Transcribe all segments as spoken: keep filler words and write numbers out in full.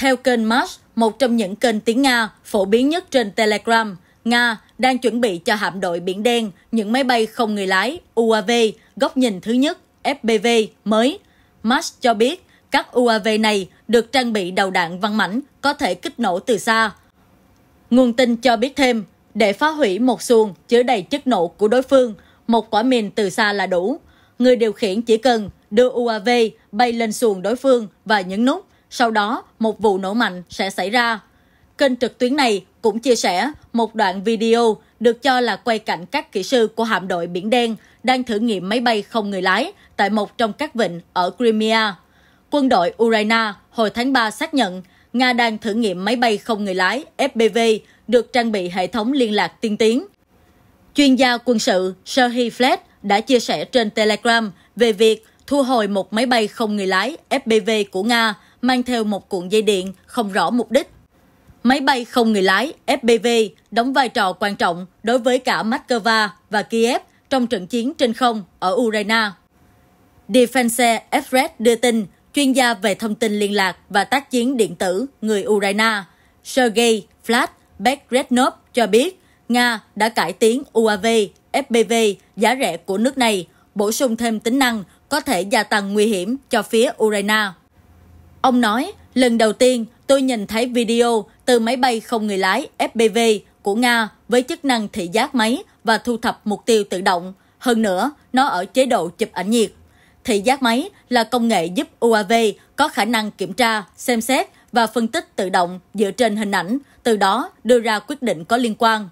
Theo kênh MASH, một trong những kênh tiếng Nga phổ biến nhất trên Telegram, Nga đang chuẩn bị cho hạm đội Biển Đen những máy bay không người lái U A V góc nhìn thứ nhất F P V mới. MASH cho biết các U A V này được trang bị đầu đạn văn mảnh có thể kích nổ từ xa. Nguồn tin cho biết thêm, để phá hủy một xuồng chứa đầy chất nổ của đối phương, một quả mìn từ xa là đủ. Người điều khiển chỉ cần đưa U A V bay lên xuồng đối phương và nhấn nút, sau đó một vụ nổ mạnh sẽ xảy ra. Kênh trực tuyến này cũng chia sẻ một đoạn video được cho là quay cảnh các kỹ sư của hạm đội Biển Đen đang thử nghiệm máy bay không người lái tại một trong các vịnh ở Crimea. Quân đội Ukraine hồi tháng ba xác nhận Nga đang thử nghiệm máy bay không người lái F P V được trang bị hệ thống liên lạc tiên tiến. Chuyên gia quân sự Serhiy Fled đã chia sẻ trên Telegram về việc thu hồi một máy bay không người lái F P V của Nga mang theo một cuộn dây điện không rõ mục đích. Máy bay không người lái F P V đóng vai trò quan trọng đối với cả Moscow và Kiev trong trận chiến trên không ở Ukraine. Defense Express đưa tin, chuyên gia về thông tin liên lạc và tác chiến điện tử người Ukraine Sergei Flat Bezrednov cho biết Nga đã cải tiến U A V, F P V giá rẻ của nước này, bổ sung thêm tính năng có thể gia tăng nguy hiểm cho phía Ukraine. Ông nói, lần đầu tiên tôi nhìn thấy video từ máy bay không người lái F P V của Nga với chức năng thị giác máy và thu thập mục tiêu tự động. Hơn nữa, nó ở chế độ chụp ảnh nhiệt. Thị giác máy là công nghệ giúp U A V có khả năng kiểm tra, xem xét và phân tích tự động dựa trên hình ảnh, từ đó đưa ra quyết định có liên quan.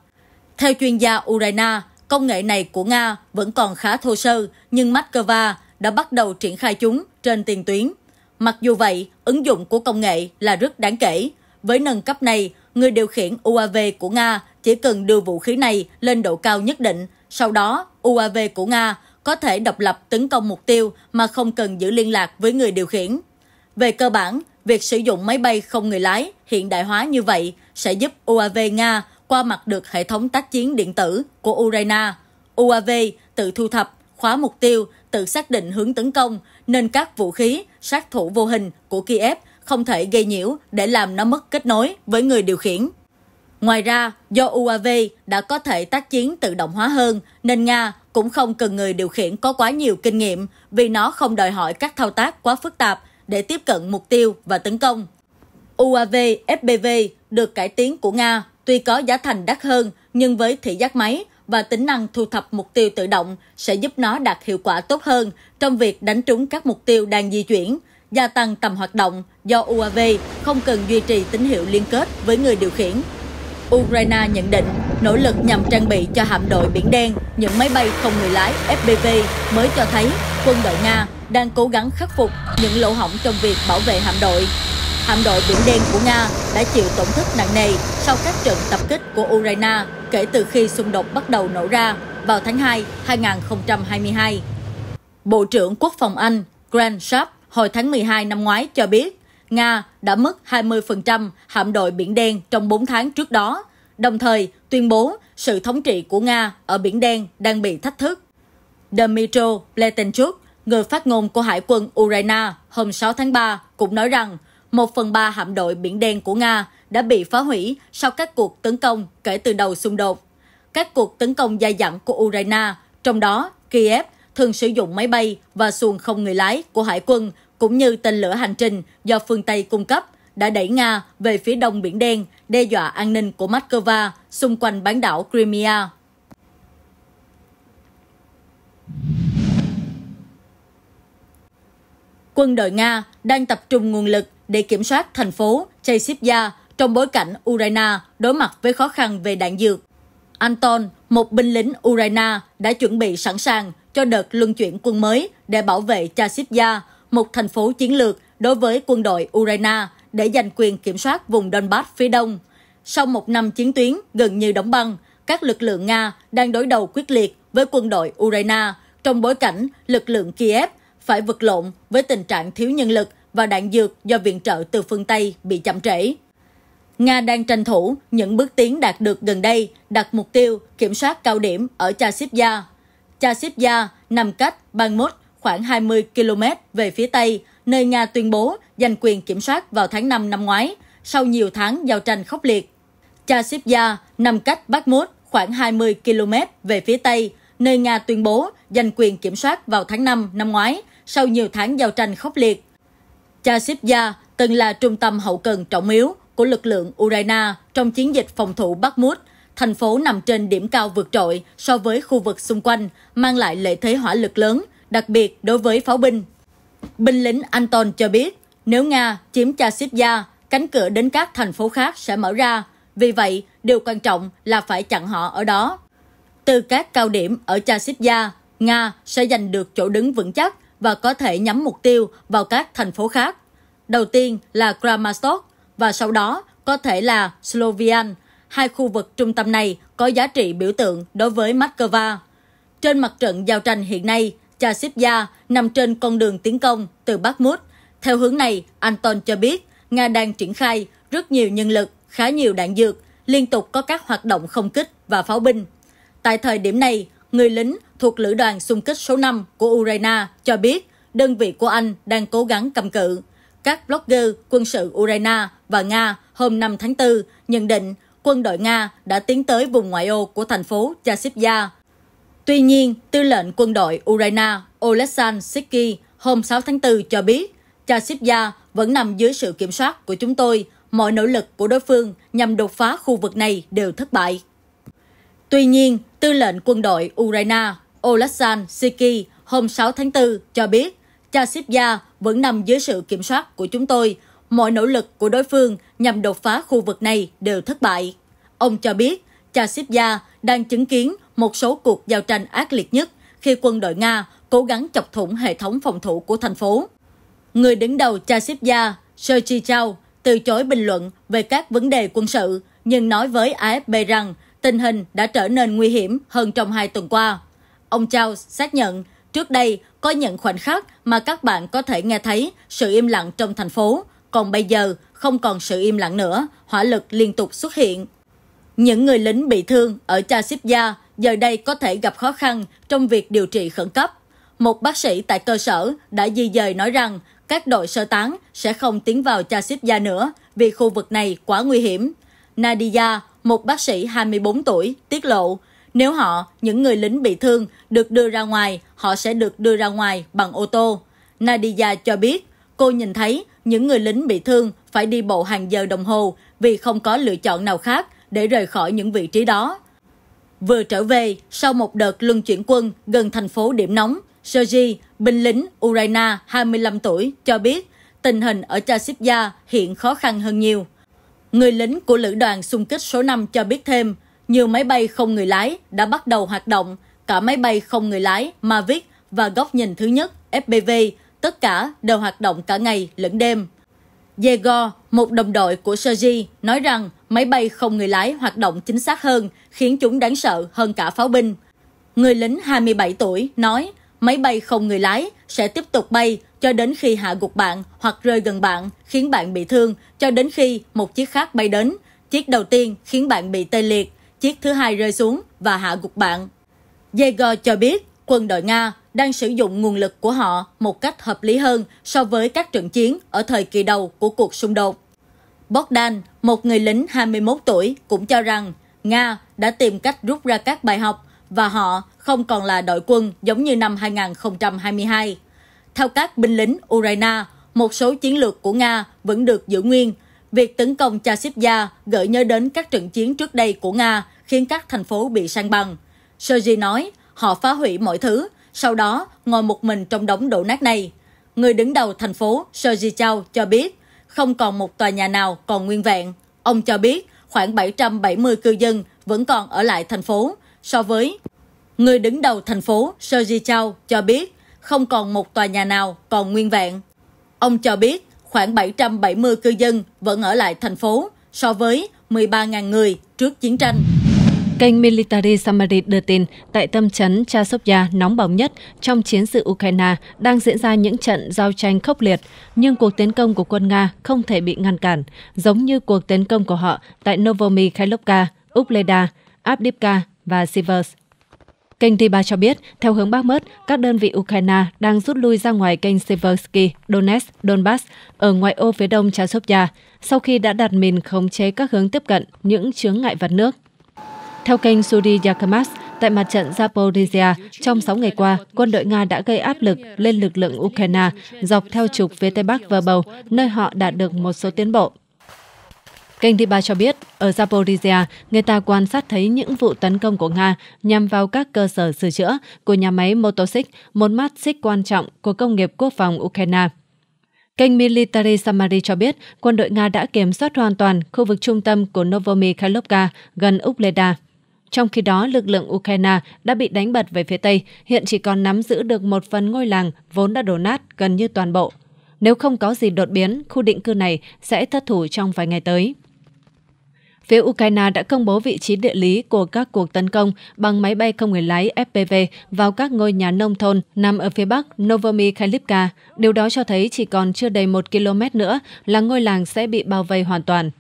Theo chuyên gia Ukraine, công nghệ này của Nga vẫn còn khá thô sơ, nhưng Moscow đã bắt đầu triển khai chúng trên tiền tuyến. Mặc dù vậy, ứng dụng của công nghệ là rất đáng kể. Với nâng cấp này, người điều khiển U A V của Nga chỉ cần đưa vũ khí này lên độ cao nhất định. Sau đó, U A V của Nga có thể độc lập tấn công mục tiêu mà không cần giữ liên lạc với người điều khiển. Về cơ bản, việc sử dụng máy bay không người lái hiện đại hóa như vậy sẽ giúp U A V Nga qua mặt được hệ thống tác chiến điện tử của Ukraine. U A V tự thu thập, khóa mục tiêu, tự xác định hướng tấn công, nên các vũ khí, sát thủ vô hình của Kiev không thể gây nhiễu để làm nó mất kết nối với người điều khiển. Ngoài ra, do U A V đã có thể tác chiến tự động hóa hơn, nên Nga cũng không cần người điều khiển có quá nhiều kinh nghiệm vì nó không đòi hỏi các thao tác quá phức tạp để tiếp cận mục tiêu và tấn công. U A V F P V được cải tiến của Nga tuy có giá thành đắt hơn, nhưng với thị giác máy và tính năng thu thập mục tiêu tự động sẽ giúp nó đạt hiệu quả tốt hơn trong việc đánh trúng các mục tiêu đang di chuyển, gia tăng tầm hoạt động do U A V không cần duy trì tín hiệu liên kết với người điều khiển. Ukraine nhận định nỗ lực nhằm trang bị cho hạm đội Biển Đen những máy bay không người lái F P V mới cho thấy quân đội Nga đang cố gắng khắc phục những lỗ hổng trong việc bảo vệ hạm đội. Hạm đội Biển Đen của Nga đã chịu tổn thất nặng nề sau các trận tập kích của Ukraine kể từ khi xung đột bắt đầu nổ ra vào tháng hai năm hai nghìn không trăm hai mươi hai. Bộ trưởng Quốc phòng Anh Grant Sharp hồi tháng mười hai năm ngoái cho biết Nga đã mất hai mươi phần trăm hạm đội Biển Đen trong bốn tháng trước đó, đồng thời tuyên bố sự thống trị của Nga ở Biển Đen đang bị thách thức. Dmytro Pletenchuk, người phát ngôn của Hải quân Ukraine hôm sáu tháng ba, cũng nói rằng một phần ba hạm đội Biển Đen của Nga đã bị phá hủy sau các cuộc tấn công kể từ đầu xung đột. Các cuộc tấn công dai dẳng của Ukraine, trong đó Kiev thường sử dụng máy bay và xuồng không người lái của Hải quân cũng như tên lửa hành trình do phương Tây cung cấp, đã đẩy Nga về phía đông Biển Đen, đe dọa an ninh của Moscow xung quanh bán đảo Crimea. Quân đội Nga đang tập trung nguồn lực để kiểm soát thành phố Chasiv Yar trong bối cảnh Ukraine đối mặt với khó khăn về đạn dược. Anton, một binh lính Ukraine, đã chuẩn bị sẵn sàng cho đợt luân chuyển quân mới để bảo vệ Chasiv Yar, một thành phố chiến lược đối với quân đội Ukraine để giành quyền kiểm soát vùng Donbass phía đông. Sau một năm chiến tuyến gần như đóng băng, các lực lượng Nga đang đối đầu quyết liệt với quân đội Ukraine trong bối cảnh lực lượng Kiev phải vật lộn với tình trạng thiếu nhân lực và đạn dược do viện trợ từ phương Tây bị chậm trễ. Nga đang tranh thủ những bước tiến đạt được gần đây, đặt mục tiêu kiểm soát cao điểm ở Chasiv Yar. Chasiv Yar nằm cách Bakhmut khoảng hai mươi ki lô mét về phía Tây, nơi Nga tuyên bố giành quyền kiểm soát vào tháng năm năm ngoái, sau nhiều tháng giao tranh khốc liệt. Chasiv Yar nằm cách Bakhmut khoảng hai mươi ki lô mét về phía Tây, nơi Nga tuyên bố giành quyền kiểm soát vào tháng năm năm ngoái, sau nhiều tháng giao tranh khốc liệt. Chasiv Yar từng là trung tâm hậu cần trọng yếu của lực lượng Ukraine trong chiến dịch phòng thủ Bakhmut. Thành phố nằm trên điểm cao vượt trội so với khu vực xung quanh, mang lại lợi thế hỏa lực lớn, đặc biệt đối với pháo binh. Binh lính Anton cho biết, nếu Nga chiếm Chasiv Yar, cánh cửa đến các thành phố khác sẽ mở ra. Vì vậy, điều quan trọng là phải chặn họ ở đó. Từ các cao điểm ở Chasiv Yar, Nga sẽ giành được chỗ đứng vững chắc và có thể nhắm mục tiêu vào các thành phố khác. Đầu tiên là Kramatorsk và sau đó có thể là Slovian. Hai khu vực trung tâm này có giá trị biểu tượng đối với Moscow. Trên mặt trận giao tranh hiện nay, Chasiv Yar nằm trên con đường tiến công từ Bakhmut. Theo hướng này, Anton cho biết, Nga đang triển khai rất nhiều nhân lực, khá nhiều đạn dược, liên tục có các hoạt động không kích và pháo binh. Tại thời điểm này, người lính thuộc Lữ đoàn xung kích số năm của Ukraine cho biết đơn vị của anh đang cố gắng cầm cự. Các blogger quân sự Ukraine và Nga hôm năm tháng tư nhận định quân đội Nga đã tiến tới vùng ngoại ô của thành phố Chasiv Yar. Tuy nhiên, tư lệnh quân đội Ukraine Oleksandr Syrskyi hôm sáu tháng tư cho biết Chasiv Yar vẫn nằm dưới sự kiểm soát của chúng tôi, mọi nỗ lực của đối phương nhằm đột phá khu vực này đều thất bại. Tuy nhiên, tư lệnh quân đội Ukraine Oleksandr Syrskyi hôm sáu tháng tư cho biết Chasiv Yar vẫn nằm dưới sự kiểm soát của chúng tôi, mọi nỗ lực của đối phương nhằm đột phá khu vực này đều thất bại. Ông cho biết Chasiv Yar đang chứng kiến một số cuộc giao tranh ác liệt nhất khi quân đội Nga cố gắng chọc thủng hệ thống phòng thủ của thành phố. Người đứng đầu Chasiv Yar, Sergey Chao, từ chối bình luận về các vấn đề quân sự, nhưng nói với a ép pê rằng tình hình đã trở nên nguy hiểm hơn trong hai tuần qua. Ông Chao xác nhận, trước đây có những khoảnh khắc mà các bạn có thể nghe thấy sự im lặng trong thành phố, còn bây giờ không còn sự im lặng nữa, hỏa lực liên tục xuất hiện. Những người lính bị thương ở Chasiv Yar giờ đây có thể gặp khó khăn trong việc điều trị khẩn cấp. Một bác sĩ tại cơ sở đã di dời nói rằng các đội sơ tán sẽ không tiến vào Chasiv Yar nữa vì khu vực này quá nguy hiểm. Nadia, một bác sĩ hai mươi tư tuổi, tiết lộ nếu họ, những người lính bị thương, được đưa ra ngoài, họ sẽ được đưa ra ngoài bằng ô tô. Nadia cho biết cô nhìn thấy những người lính bị thương phải đi bộ hàng giờ đồng hồ vì không có lựa chọn nào khác để rời khỏi những vị trí đó. Vừa trở về, sau một đợt luân chuyển quân gần thành phố điểm nóng, Sergey, binh lính Ukraine hai mươi lăm tuổi, cho biết tình hình ở Chasiv Yar hiện khó khăn hơn nhiều. Người lính của Lữ đoàn xung kích số năm cho biết thêm, nhiều máy bay không người lái đã bắt đầu hoạt động, cả máy bay không người lái Mavic và góc nhìn thứ nhất ép pê vê, tất cả đều hoạt động cả ngày lẫn đêm. Yegor, một đồng đội của Sergei, nói rằng máy bay không người lái hoạt động chính xác hơn, khiến chúng đáng sợ hơn cả pháo binh. Người lính hai mươi bảy tuổi nói, máy bay không người lái sẽ tiếp tục bay cho đến khi hạ gục bạn hoặc rơi gần bạn, khiến bạn bị thương, cho đến khi một chiếc khác bay đến. Chiếc đầu tiên khiến bạn bị tê liệt, chiếc thứ hai rơi xuống và hạ gục bạn. Yegor cho biết quân đội Nga đang sử dụng nguồn lực của họ một cách hợp lý hơn so với các trận chiến ở thời kỳ đầu của cuộc xung đột. Bogdan, một người lính hai mươi mốt tuổi, cũng cho rằng Nga đã tìm cách rút ra các bài học và họ không còn là đội quân giống như năm hai nghìn không trăm hai mươi hai. Theo các binh lính Ukraine, một số chiến lược của Nga vẫn được giữ nguyên. Việc tấn công Chasiv Yar gợi nhớ đến các trận chiến trước đây của Nga khiến các thành phố bị san bằng. Sergei nói, họ phá hủy mọi thứ, sau đó ngồi một mình trong đống đổ nát này. Người đứng đầu thành phố Sergei Chao cho biết không còn một tòa nhà nào còn nguyên vẹn. Ông cho biết khoảng bảy trăm bảy mươi cư dân vẫn còn ở lại thành phố. So với người đứng đầu thành phố Sergei Chao cho biết không còn một tòa nhà nào còn nguyên vẹn. Ông cho biết khoảng bảy trăm bảy mươi cư dân vẫn ở lại thành phố so với mười ba nghìn người trước chiến tranh. Kênh Military Summary đưa tin, tại tâm trấn Chasiv Yar nóng bỏng nhất trong chiến sự Ukraine đang diễn ra những trận giao tranh khốc liệt, nhưng cuộc tiến công của quân Nga không thể bị ngăn cản, giống như cuộc tiến công của họ tại Novomykhailivka, Vuhledar, Avdiivka và Siversk. Kênh tê ba cho biết, theo hướng Bakhmut, các đơn vị Ukraine đang rút lui ra ngoài kênh Siversky, Donetsk, Donbass, ở ngoại ô phía đông Chasiv Yar, sau khi đã đặt mình khống chế các hướng tiếp cận những chướng ngại vật nước. Theo kênh Suri Yakimas, tại mặt trận Zaporizhia, trong sáu ngày qua, quân đội Nga đã gây áp lực lên lực lượng Ukraine dọc theo trục phía Tây Bắc và Bầu, nơi họ đạt được một số tiến bộ. Kênh tê ba cho biết, ở Zaporizhia, người ta quan sát thấy những vụ tấn công của Nga nhằm vào các cơ sở sửa chữa của nhà máy Motoxik, một mắt xích quan trọng của công nghiệp quốc phòng Ukraine. Kênh Military Summary cho biết, quân đội Nga đã kiểm soát hoàn toàn khu vực trung tâm của Novomykhailivka gần Vuhledar. Trong khi đó, lực lượng Ukraine đã bị đánh bật về phía Tây, hiện chỉ còn nắm giữ được một phần ngôi làng vốn đã đổ nát gần như toàn bộ. Nếu không có gì đột biến, khu định cư này sẽ thất thủ trong vài ngày tới. Phía Ukraine đã công bố vị trí địa lý của các cuộc tấn công bằng máy bay không người lái ép pê vê vào các ngôi nhà nông thôn nằm ở phía bắc Novomykhailivka. Điều đó cho thấy chỉ còn chưa đầy một ki lô mét nữa là ngôi làng sẽ bị bao vây hoàn toàn.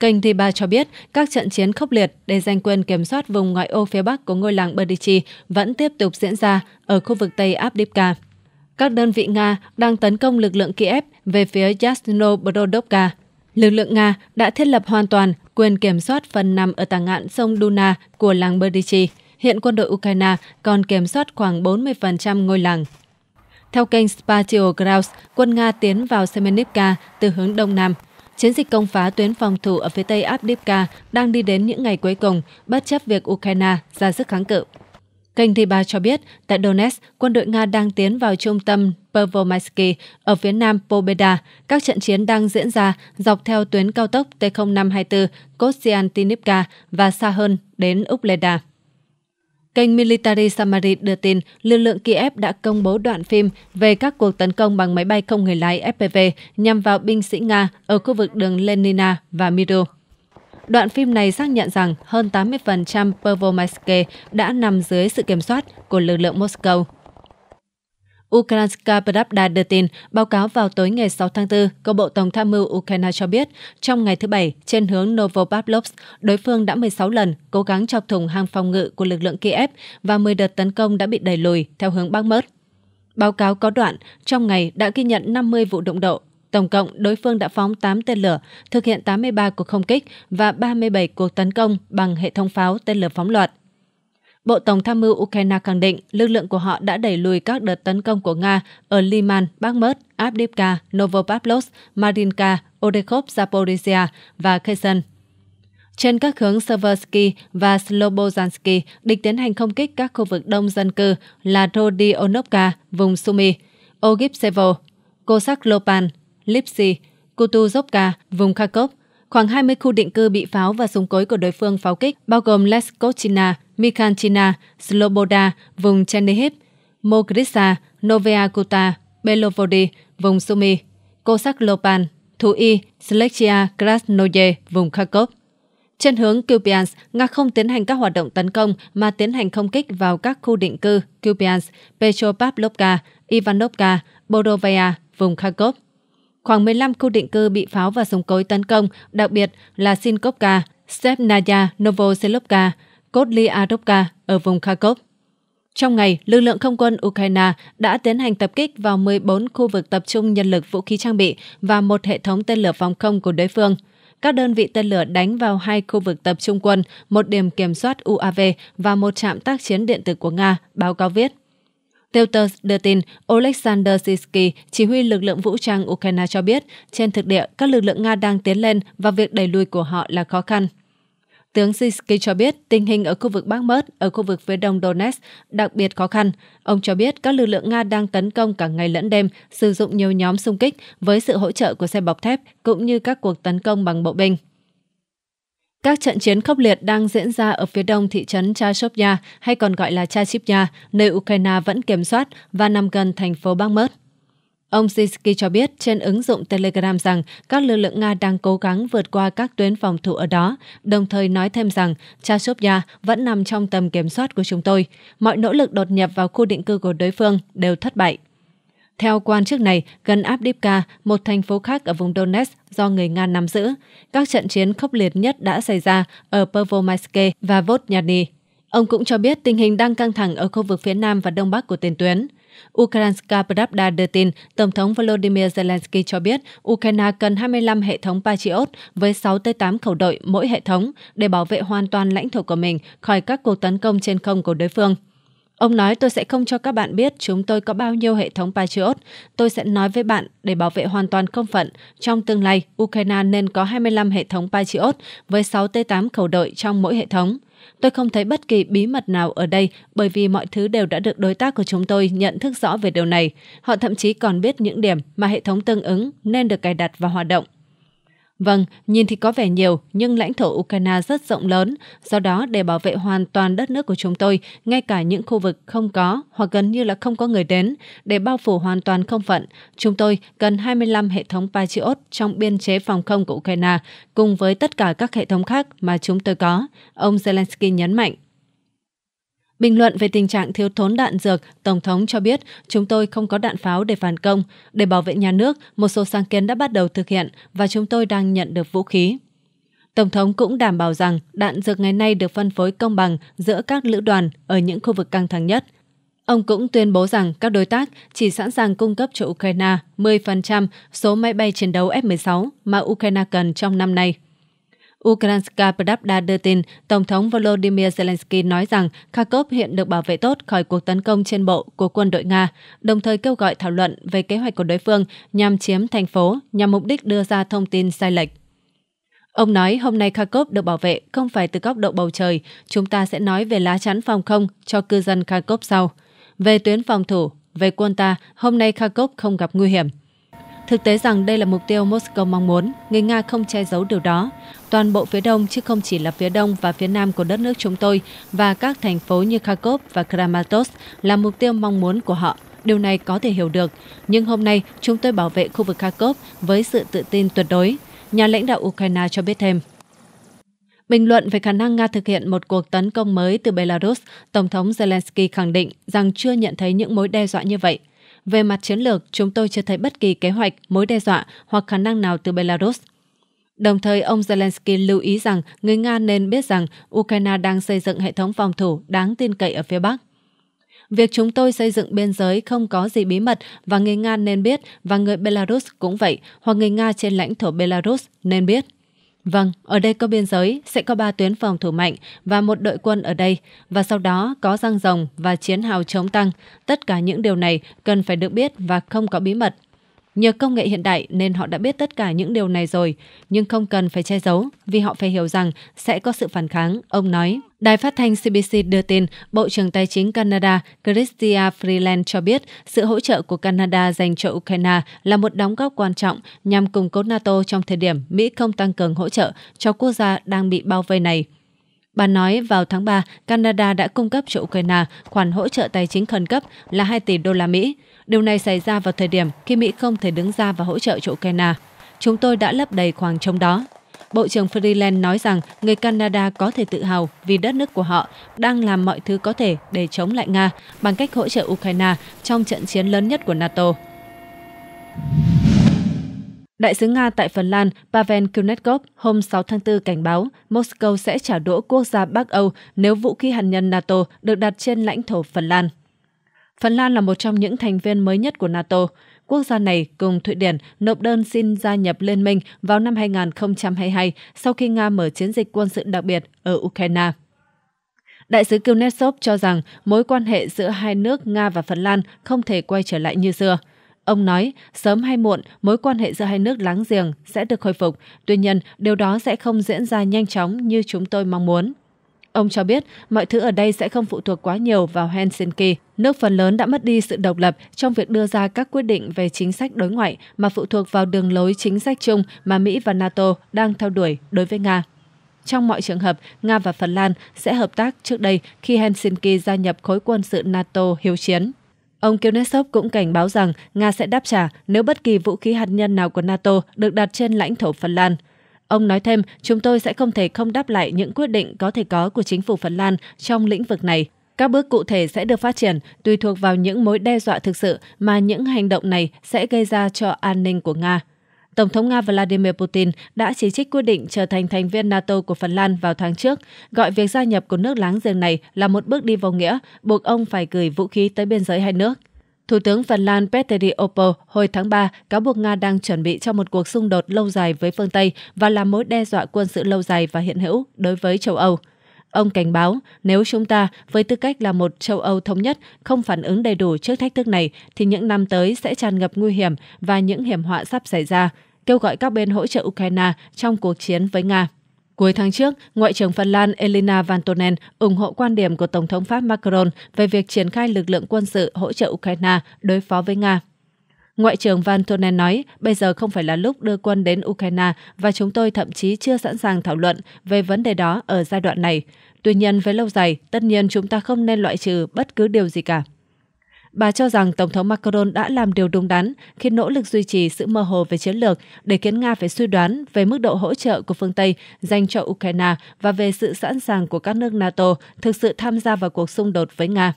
Kênh tê ba cho biết các trận chiến khốc liệt để giành quyền kiểm soát vùng ngoại ô phía bắc của ngôi làng Berdychi vẫn tiếp tục diễn ra ở khu vực Tây Avdiivka. Các đơn vị Nga đang tấn công lực lượng Kiev về phía Yashnobrhodovka. Lực lượng Nga đã thiết lập hoàn toàn quyền kiểm soát phần nằm ở tả ngạn sông Duna của làng Berdychi. Hiện quân đội Ukraine còn kiểm soát khoảng bốn mươi phần trăm ngôi làng. Theo kênh Spatial Grounds, quân Nga tiến vào Semenivka từ hướng đông nam. Chiến dịch công phá tuyến phòng thủ ở phía tây Avdiivka đang đi đến những ngày cuối cùng, bất chấp việc Ukraine ra sức kháng cự. Kênh tê ba cho biết, tại Donetsk, quân đội Nga đang tiến vào trung tâm Pervomaisky ở phía nam Pobeda. Các trận chiến đang diễn ra dọc theo tuyến cao tốc T không năm hai tư, Kostyantynivka và xa hơn đến Vuhledar. Kênh Military Summary đưa tin lực lượng Kiev đã công bố đoạn phim về các cuộc tấn công bằng máy bay không người lái ép pê vê nhằm vào binh sĩ Nga ở khu vực đường Lenina và Miru. Đoạn phim này xác nhận rằng hơn tám mươi phần trăm Pervomaisky đã nằm dưới sự kiểm soát của lực lượng Moscow. Ukrainska Pravda đưa tin, báo cáo vào tối ngày sáu tháng tư của Bộ Tổng tham mưu Ukraine cho biết, trong ngày thứ Bảy, trên hướng Novopavlovsk, đối phương đã mười sáu lần cố gắng chọc thủng hàng phòng ngự của lực lượng Kiev và mười đợt tấn công đã bị đẩy lùi theo hướng Bakhmut. Báo cáo có đoạn, trong ngày đã ghi nhận năm mươi vụ đụng độ. Tổng cộng, đối phương đã phóng tám tên lửa, thực hiện tám mươi ba cuộc không kích và ba mươi bảy cuộc tấn công bằng hệ thống pháo tên lửa phóng loạt. Bộ Tổng tham mưu Ukraine khẳng định lực lượng của họ đã đẩy lùi các đợt tấn công của Nga ở Liman, Bakhmut, Avdiivka, Novopavlovsk, Marinka, Orekhov, Zaporizhia và Kherson. Trên các hướng Seversky và Slobodansky, địch tiến hành không kích các khu vực đông dân cư là Rodionovka, vùng Sumy, Ogipsevo, Kosaklopan, Lipsy, Kutuzovka, vùng Kharkov. Khoảng hai mươi khu định cư bị pháo và súng cối của đối phương pháo kích, bao gồm Leskochina, Mikhanchina, Sloboda, vùng Chernihiv, Mokrisa, Novaya Kuta, Belovody, vùng Sumy, Kosaklopan, Thú Y, Slechia, Krasnoye, vùng Kharkov. Trên hướng Kyupyans, Nga không tiến hành các hoạt động tấn công mà tiến hành không kích vào các khu định cư Kyupyans, Petropavlovka, Ivanovka, Borovaya, vùng Kharkov. Khoảng mười lăm khu định cư bị pháo và súng cối tấn công, đặc biệt là Sinkovka, Stepnaya, Novoselovka, Kotliarovka ở vùng Kharkov. Trong ngày, lực lượng không quân Ukraine đã tiến hành tập kích vào mười bốn khu vực tập trung nhân lực vũ khí trang bị và một hệ thống tên lửa phòng không của đối phương. Các đơn vị tên lửa đánh vào hai khu vực tập trung quân, một điểm kiểm soát u a vê và một trạm tác chiến điện tử của Nga, báo cáo viết. Reuters đưa tin, Oleksandr Syrskyi, chỉ huy lực lượng vũ trang Ukraine cho biết, trên thực địa, các lực lượng Nga đang tiến lên và việc đẩy lùi của họ là khó khăn. Tướng Syrskyi cho biết tình hình ở khu vực Bakhmut, ở khu vực phía đông Donetsk, đặc biệt khó khăn. Ông cho biết các lực lượng Nga đang tấn công cả ngày lẫn đêm, sử dụng nhiều nhóm xung kích với sự hỗ trợ của xe bọc thép cũng như các cuộc tấn công bằng bộ binh. Các trận chiến khốc liệt đang diễn ra ở phía đông thị trấn Chasiv Yar, hay còn gọi là Chasiv Yar, nơi Ukraine vẫn kiểm soát và nằm gần thành phố Bakhmut. Ông Syrskyi cho biết trên ứng dụng Telegram rằng các lực lượng Nga đang cố gắng vượt qua các tuyến phòng thủ ở đó, đồng thời nói thêm rằng Chasiv Yar vẫn nằm trong tầm kiểm soát của chúng tôi. Mọi nỗ lực đột nhập vào khu định cư của đối phương đều thất bại. Theo quan chức này, gần Avdiivka, một thành phố khác ở vùng Donetsk do người Nga nắm giữ, các trận chiến khốc liệt nhất đã xảy ra ở Pervomaisky và Vodnyany. Ông cũng cho biết tình hình đang căng thẳng ở khu vực phía nam và đông bắc của tiền tuyến. Ukrainska Pravda đưa tin, Tổng thống Volodymyr Zelensky cho biết Ukraine cần hai mươi lăm hệ thống Patriot với sáu tới tám khẩu đội mỗi hệ thống để bảo vệ hoàn toàn lãnh thổ của mình khỏi các cuộc tấn công trên không của đối phương. Ông nói, tôi sẽ không cho các bạn biết chúng tôi có bao nhiêu hệ thống Patriot. Tôi sẽ nói với bạn để bảo vệ hoàn toàn không phận. Trong tương lai, Ukraine nên có hai mươi lăm hệ thống Patriot với sáu tới tám khẩu đội trong mỗi hệ thống. Tôi không thấy bất kỳ bí mật nào ở đây bởi vì mọi thứ đều đã được đối tác của chúng tôi nhận thức rõ về điều này. Họ thậm chí còn biết những điểm mà hệ thống tương ứng nên được cài đặt và hoạt động. Vâng, nhìn thì có vẻ nhiều, nhưng lãnh thổ Ukraine rất rộng lớn. Do đó, để bảo vệ hoàn toàn đất nước của chúng tôi, ngay cả những khu vực không có hoặc gần như là không có người đến, để bao phủ hoàn toàn không phận, chúng tôi cần hai mươi lăm hệ thống Patriot trong biên chế phòng không của Ukraine, cùng với tất cả các hệ thống khác mà chúng tôi có, ông Zelensky nhấn mạnh. Bình luận về tình trạng thiếu thốn đạn dược, Tổng thống cho biết chúng tôi không có đạn pháo để phản công. Để bảo vệ nhà nước, một số sáng kiến đã bắt đầu thực hiện và chúng tôi đang nhận được vũ khí. Tổng thống cũng đảm bảo rằng đạn dược ngày nay được phân phối công bằng giữa các lữ đoàn ở những khu vực căng thẳng nhất. Ông cũng tuyên bố rằng các đối tác chỉ sẵn sàng cung cấp cho Ukraine mười phần trăm số máy bay chiến đấu F mười sáu mà Ukraine cần trong năm nay. Ukrainska Pravda đưa tin, Tổng thống Volodymyr Zelensky nói rằng Kharkov hiện được bảo vệ tốt khỏi cuộc tấn công trên bộ của quân đội Nga, đồng thời kêu gọi thảo luận về kế hoạch của đối phương nhằm chiếm thành phố nhằm mục đích đưa ra thông tin sai lệch. Ông nói hôm nay Kharkov được bảo vệ không phải từ góc độ bầu trời, chúng ta sẽ nói về lá chắn phòng không cho cư dân Kharkov sau. Về tuyến phòng thủ, về quân ta, hôm nay Kharkov không gặp nguy hiểm. Thực tế rằng đây là mục tiêu Moscow mong muốn, người Nga không che giấu điều đó. Toàn bộ phía đông chứ không chỉ là phía đông và phía nam của đất nước chúng tôi và các thành phố như Kharkov và Kramatorsk là mục tiêu mong muốn của họ. Điều này có thể hiểu được. Nhưng hôm nay chúng tôi bảo vệ khu vực Kharkov với sự tự tin tuyệt đối, nhà lãnh đạo Ukraine cho biết thêm. Bình luận về khả năng Nga thực hiện một cuộc tấn công mới từ Belarus, Tổng thống Zelensky khẳng định rằng chưa nhận thấy những mối đe dọa như vậy. Về mặt chiến lược, chúng tôi chưa thấy bất kỳ kế hoạch, mối đe dọa hoặc khả năng nào từ Belarus. Đồng thời, ông Zelensky lưu ý rằng người Nga nên biết rằng Ukraine đang xây dựng hệ thống phòng thủ đáng tin cậy ở phía Bắc. Việc chúng tôi xây dựng biên giới không có gì bí mật và người Nga nên biết và người Belarus cũng vậy, hoặc người Nga trên lãnh thổ Belarus nên biết. Vâng, ở đây có biên giới, sẽ có ba tuyến phòng thủ mạnh và một đội quân ở đây, và sau đó có răng rồng và chiến hào chống tăng. Tất cả những điều này cần phải được biết và không có bí mật. Nhờ công nghệ hiện đại nên họ đã biết tất cả những điều này rồi, nhưng không cần phải che giấu vì họ phải hiểu rằng sẽ có sự phản kháng, ông nói. Đài phát thanh C B C đưa tin, Bộ trưởng Tài chính Canada Chrystia Freeland cho biết sự hỗ trợ của Canada dành cho Ukraine là một đóng góp quan trọng nhằm củng cố NATO trong thời điểm Mỹ không tăng cường hỗ trợ cho quốc gia đang bị bao vây này. Bà nói vào tháng ba, Canada đã cung cấp cho Ukraine khoản hỗ trợ tài chính khẩn cấp là hai tỷ đô la Mỹ. Điều này xảy ra vào thời điểm khi Mỹ không thể đứng ra và hỗ trợ cho Ukraine. Chúng tôi đã lấp đầy khoảng trống đó. Bộ trưởng Freeland nói rằng người Canada có thể tự hào vì đất nước của họ đang làm mọi thứ có thể để chống lại Nga bằng cách hỗ trợ Ukraine trong trận chiến lớn nhất của NATO. Đại sứ Nga tại Phần Lan Pavel Kuznetsov hôm sáu tháng tư cảnh báo Moscow sẽ trả đũa quốc gia Bắc Âu nếu vũ khí hạt nhân NATO được đặt trên lãnh thổ Phần Lan. Phần Lan là một trong những thành viên mới nhất của NATO. Quốc gia này cùng Thụy Điển nộp đơn xin gia nhập liên minh vào năm hai nghìn không trăm hai mươi hai sau khi Nga mở chiến dịch quân sự đặc biệt ở Ukraine. Đại sứ Kuznetsov cho rằng mối quan hệ giữa hai nước Nga và Phần Lan không thể quay trở lại như xưa. Ông nói, sớm hay muộn, mối quan hệ giữa hai nước láng giềng sẽ được khôi phục. Tuy nhiên, điều đó sẽ không diễn ra nhanh chóng như chúng tôi mong muốn. Ông cho biết mọi thứ ở đây sẽ không phụ thuộc quá nhiều vào Helsinki. Nước phần lớn đã mất đi sự độc lập trong việc đưa ra các quyết định về chính sách đối ngoại mà phụ thuộc vào đường lối chính sách chung mà Mỹ và NATO đang theo đuổi đối với Nga. Trong mọi trường hợp, Nga và Phần Lan sẽ hợp tác trước đây khi Helsinki gia nhập khối quân sự NATO hiếu chiến. Ông Kuznetsov cũng cảnh báo rằng Nga sẽ đáp trả nếu bất kỳ vũ khí hạt nhân nào của NATO được đặt trên lãnh thổ Phần Lan. Ông nói thêm, chúng tôi sẽ không thể không đáp lại những quyết định có thể có của chính phủ Phần Lan trong lĩnh vực này. Các bước cụ thể sẽ được phát triển tùy thuộc vào những mối đe dọa thực sự mà những hành động này sẽ gây ra cho an ninh của Nga. Tổng thống Nga Vladimir Putin đã chỉ trích quyết định trở thành thành viên NATO của Phần Lan vào tháng trước, gọi việc gia nhập của nước láng giềng này là một bước đi vô nghĩa, buộc ông phải gửi vũ khí tới biên giới hai nước. Thủ tướng Phần Lan Petteri Orpo hồi tháng ba cáo buộc Nga đang chuẩn bị cho một cuộc xung đột lâu dài với phương Tây và là mối đe dọa quân sự lâu dài và hiện hữu đối với châu Âu. Ông cảnh báo, nếu chúng ta, với tư cách là một châu Âu thống nhất, không phản ứng đầy đủ trước thách thức này, thì những năm tới sẽ tràn ngập nguy hiểm và những hiểm họa sắp xảy ra, kêu gọi các bên hỗ trợ Ukraine trong cuộc chiến với Nga. Cuối tháng trước, Ngoại trưởng Phần Lan Elina Vantonen ủng hộ quan điểm của Tổng thống Pháp Macron về việc triển khai lực lượng quân sự hỗ trợ Ukraine đối phó với Nga. Ngoại trưởng Vantonen nói, bây giờ không phải là lúc đưa quân đến Ukraine và chúng tôi thậm chí chưa sẵn sàng thảo luận về vấn đề đó ở giai đoạn này. Tuy nhiên, về lâu dài, tất nhiên chúng ta không nên loại trừ bất cứ điều gì cả. Bà cho rằng Tổng thống Macron đã làm điều đúng đắn khi nỗ lực duy trì sự mơ hồ về chiến lược để khiến Nga phải suy đoán về mức độ hỗ trợ của phương Tây dành cho Ukraine và về sự sẵn sàng của các nước NATO thực sự tham gia vào cuộc xung đột với Nga.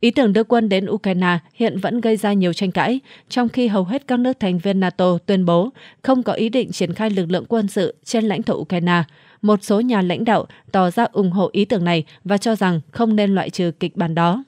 Ý tưởng đưa quân đến Ukraine hiện vẫn gây ra nhiều tranh cãi, trong khi hầu hết các nước thành viên NATO tuyên bố không có ý định triển khai lực lượng quân sự trên lãnh thổ Ukraine. Một số nhà lãnh đạo tỏ ra ủng hộ ý tưởng này và cho rằng không nên loại trừ kịch bản đó.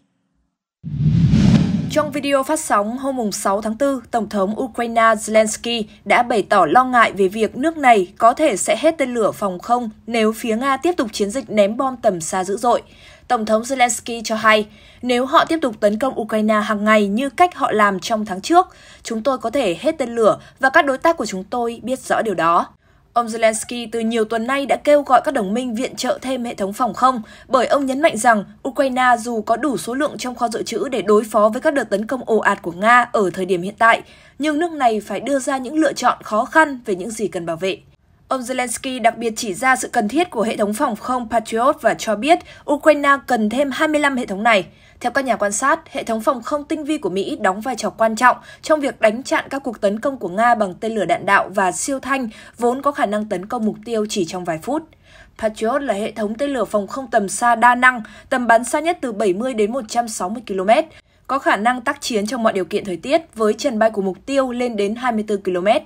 Trong video phát sóng hôm sáu tháng tư, Tổng thống Ukraine Zelensky đã bày tỏ lo ngại về việc nước này có thể sẽ hết tên lửa phòng không nếu phía Nga tiếp tục chiến dịch ném bom tầm xa dữ dội. Tổng thống Zelensky cho hay, nếu họ tiếp tục tấn công Ukraine hàng ngày như cách họ làm trong tháng trước, chúng tôi có thể hết tên lửa và các đối tác của chúng tôi biết rõ điều đó. Ông Zelensky từ nhiều tuần nay đã kêu gọi các đồng minh viện trợ thêm hệ thống phòng không, bởi ông nhấn mạnh rằng Ukraine dù có đủ số lượng trong kho dự trữ để đối phó với các đợt tấn công ồ ạt của Nga ở thời điểm hiện tại, nhưng nước này phải đưa ra những lựa chọn khó khăn về những gì cần bảo vệ. Ông Zelensky đặc biệt chỉ ra sự cần thiết của hệ thống phòng không Patriot và cho biết Ukraine cần thêm hai mươi lăm hệ thống này. Theo các nhà quan sát, hệ thống phòng không tinh vi của Mỹ đóng vai trò quan trọng trong việc đánh chặn các cuộc tấn công của Nga bằng tên lửa đạn đạo và siêu thanh, vốn có khả năng tấn công mục tiêu chỉ trong vài phút. Patriot là hệ thống tên lửa phòng không tầm xa đa năng, tầm bắn xa nhất từ bảy mươi đến một trăm sáu mươi ki-lô-mét, có khả năng tác chiến trong mọi điều kiện thời tiết với trần bay của mục tiêu lên đến hai mươi tư ki-lô-mét.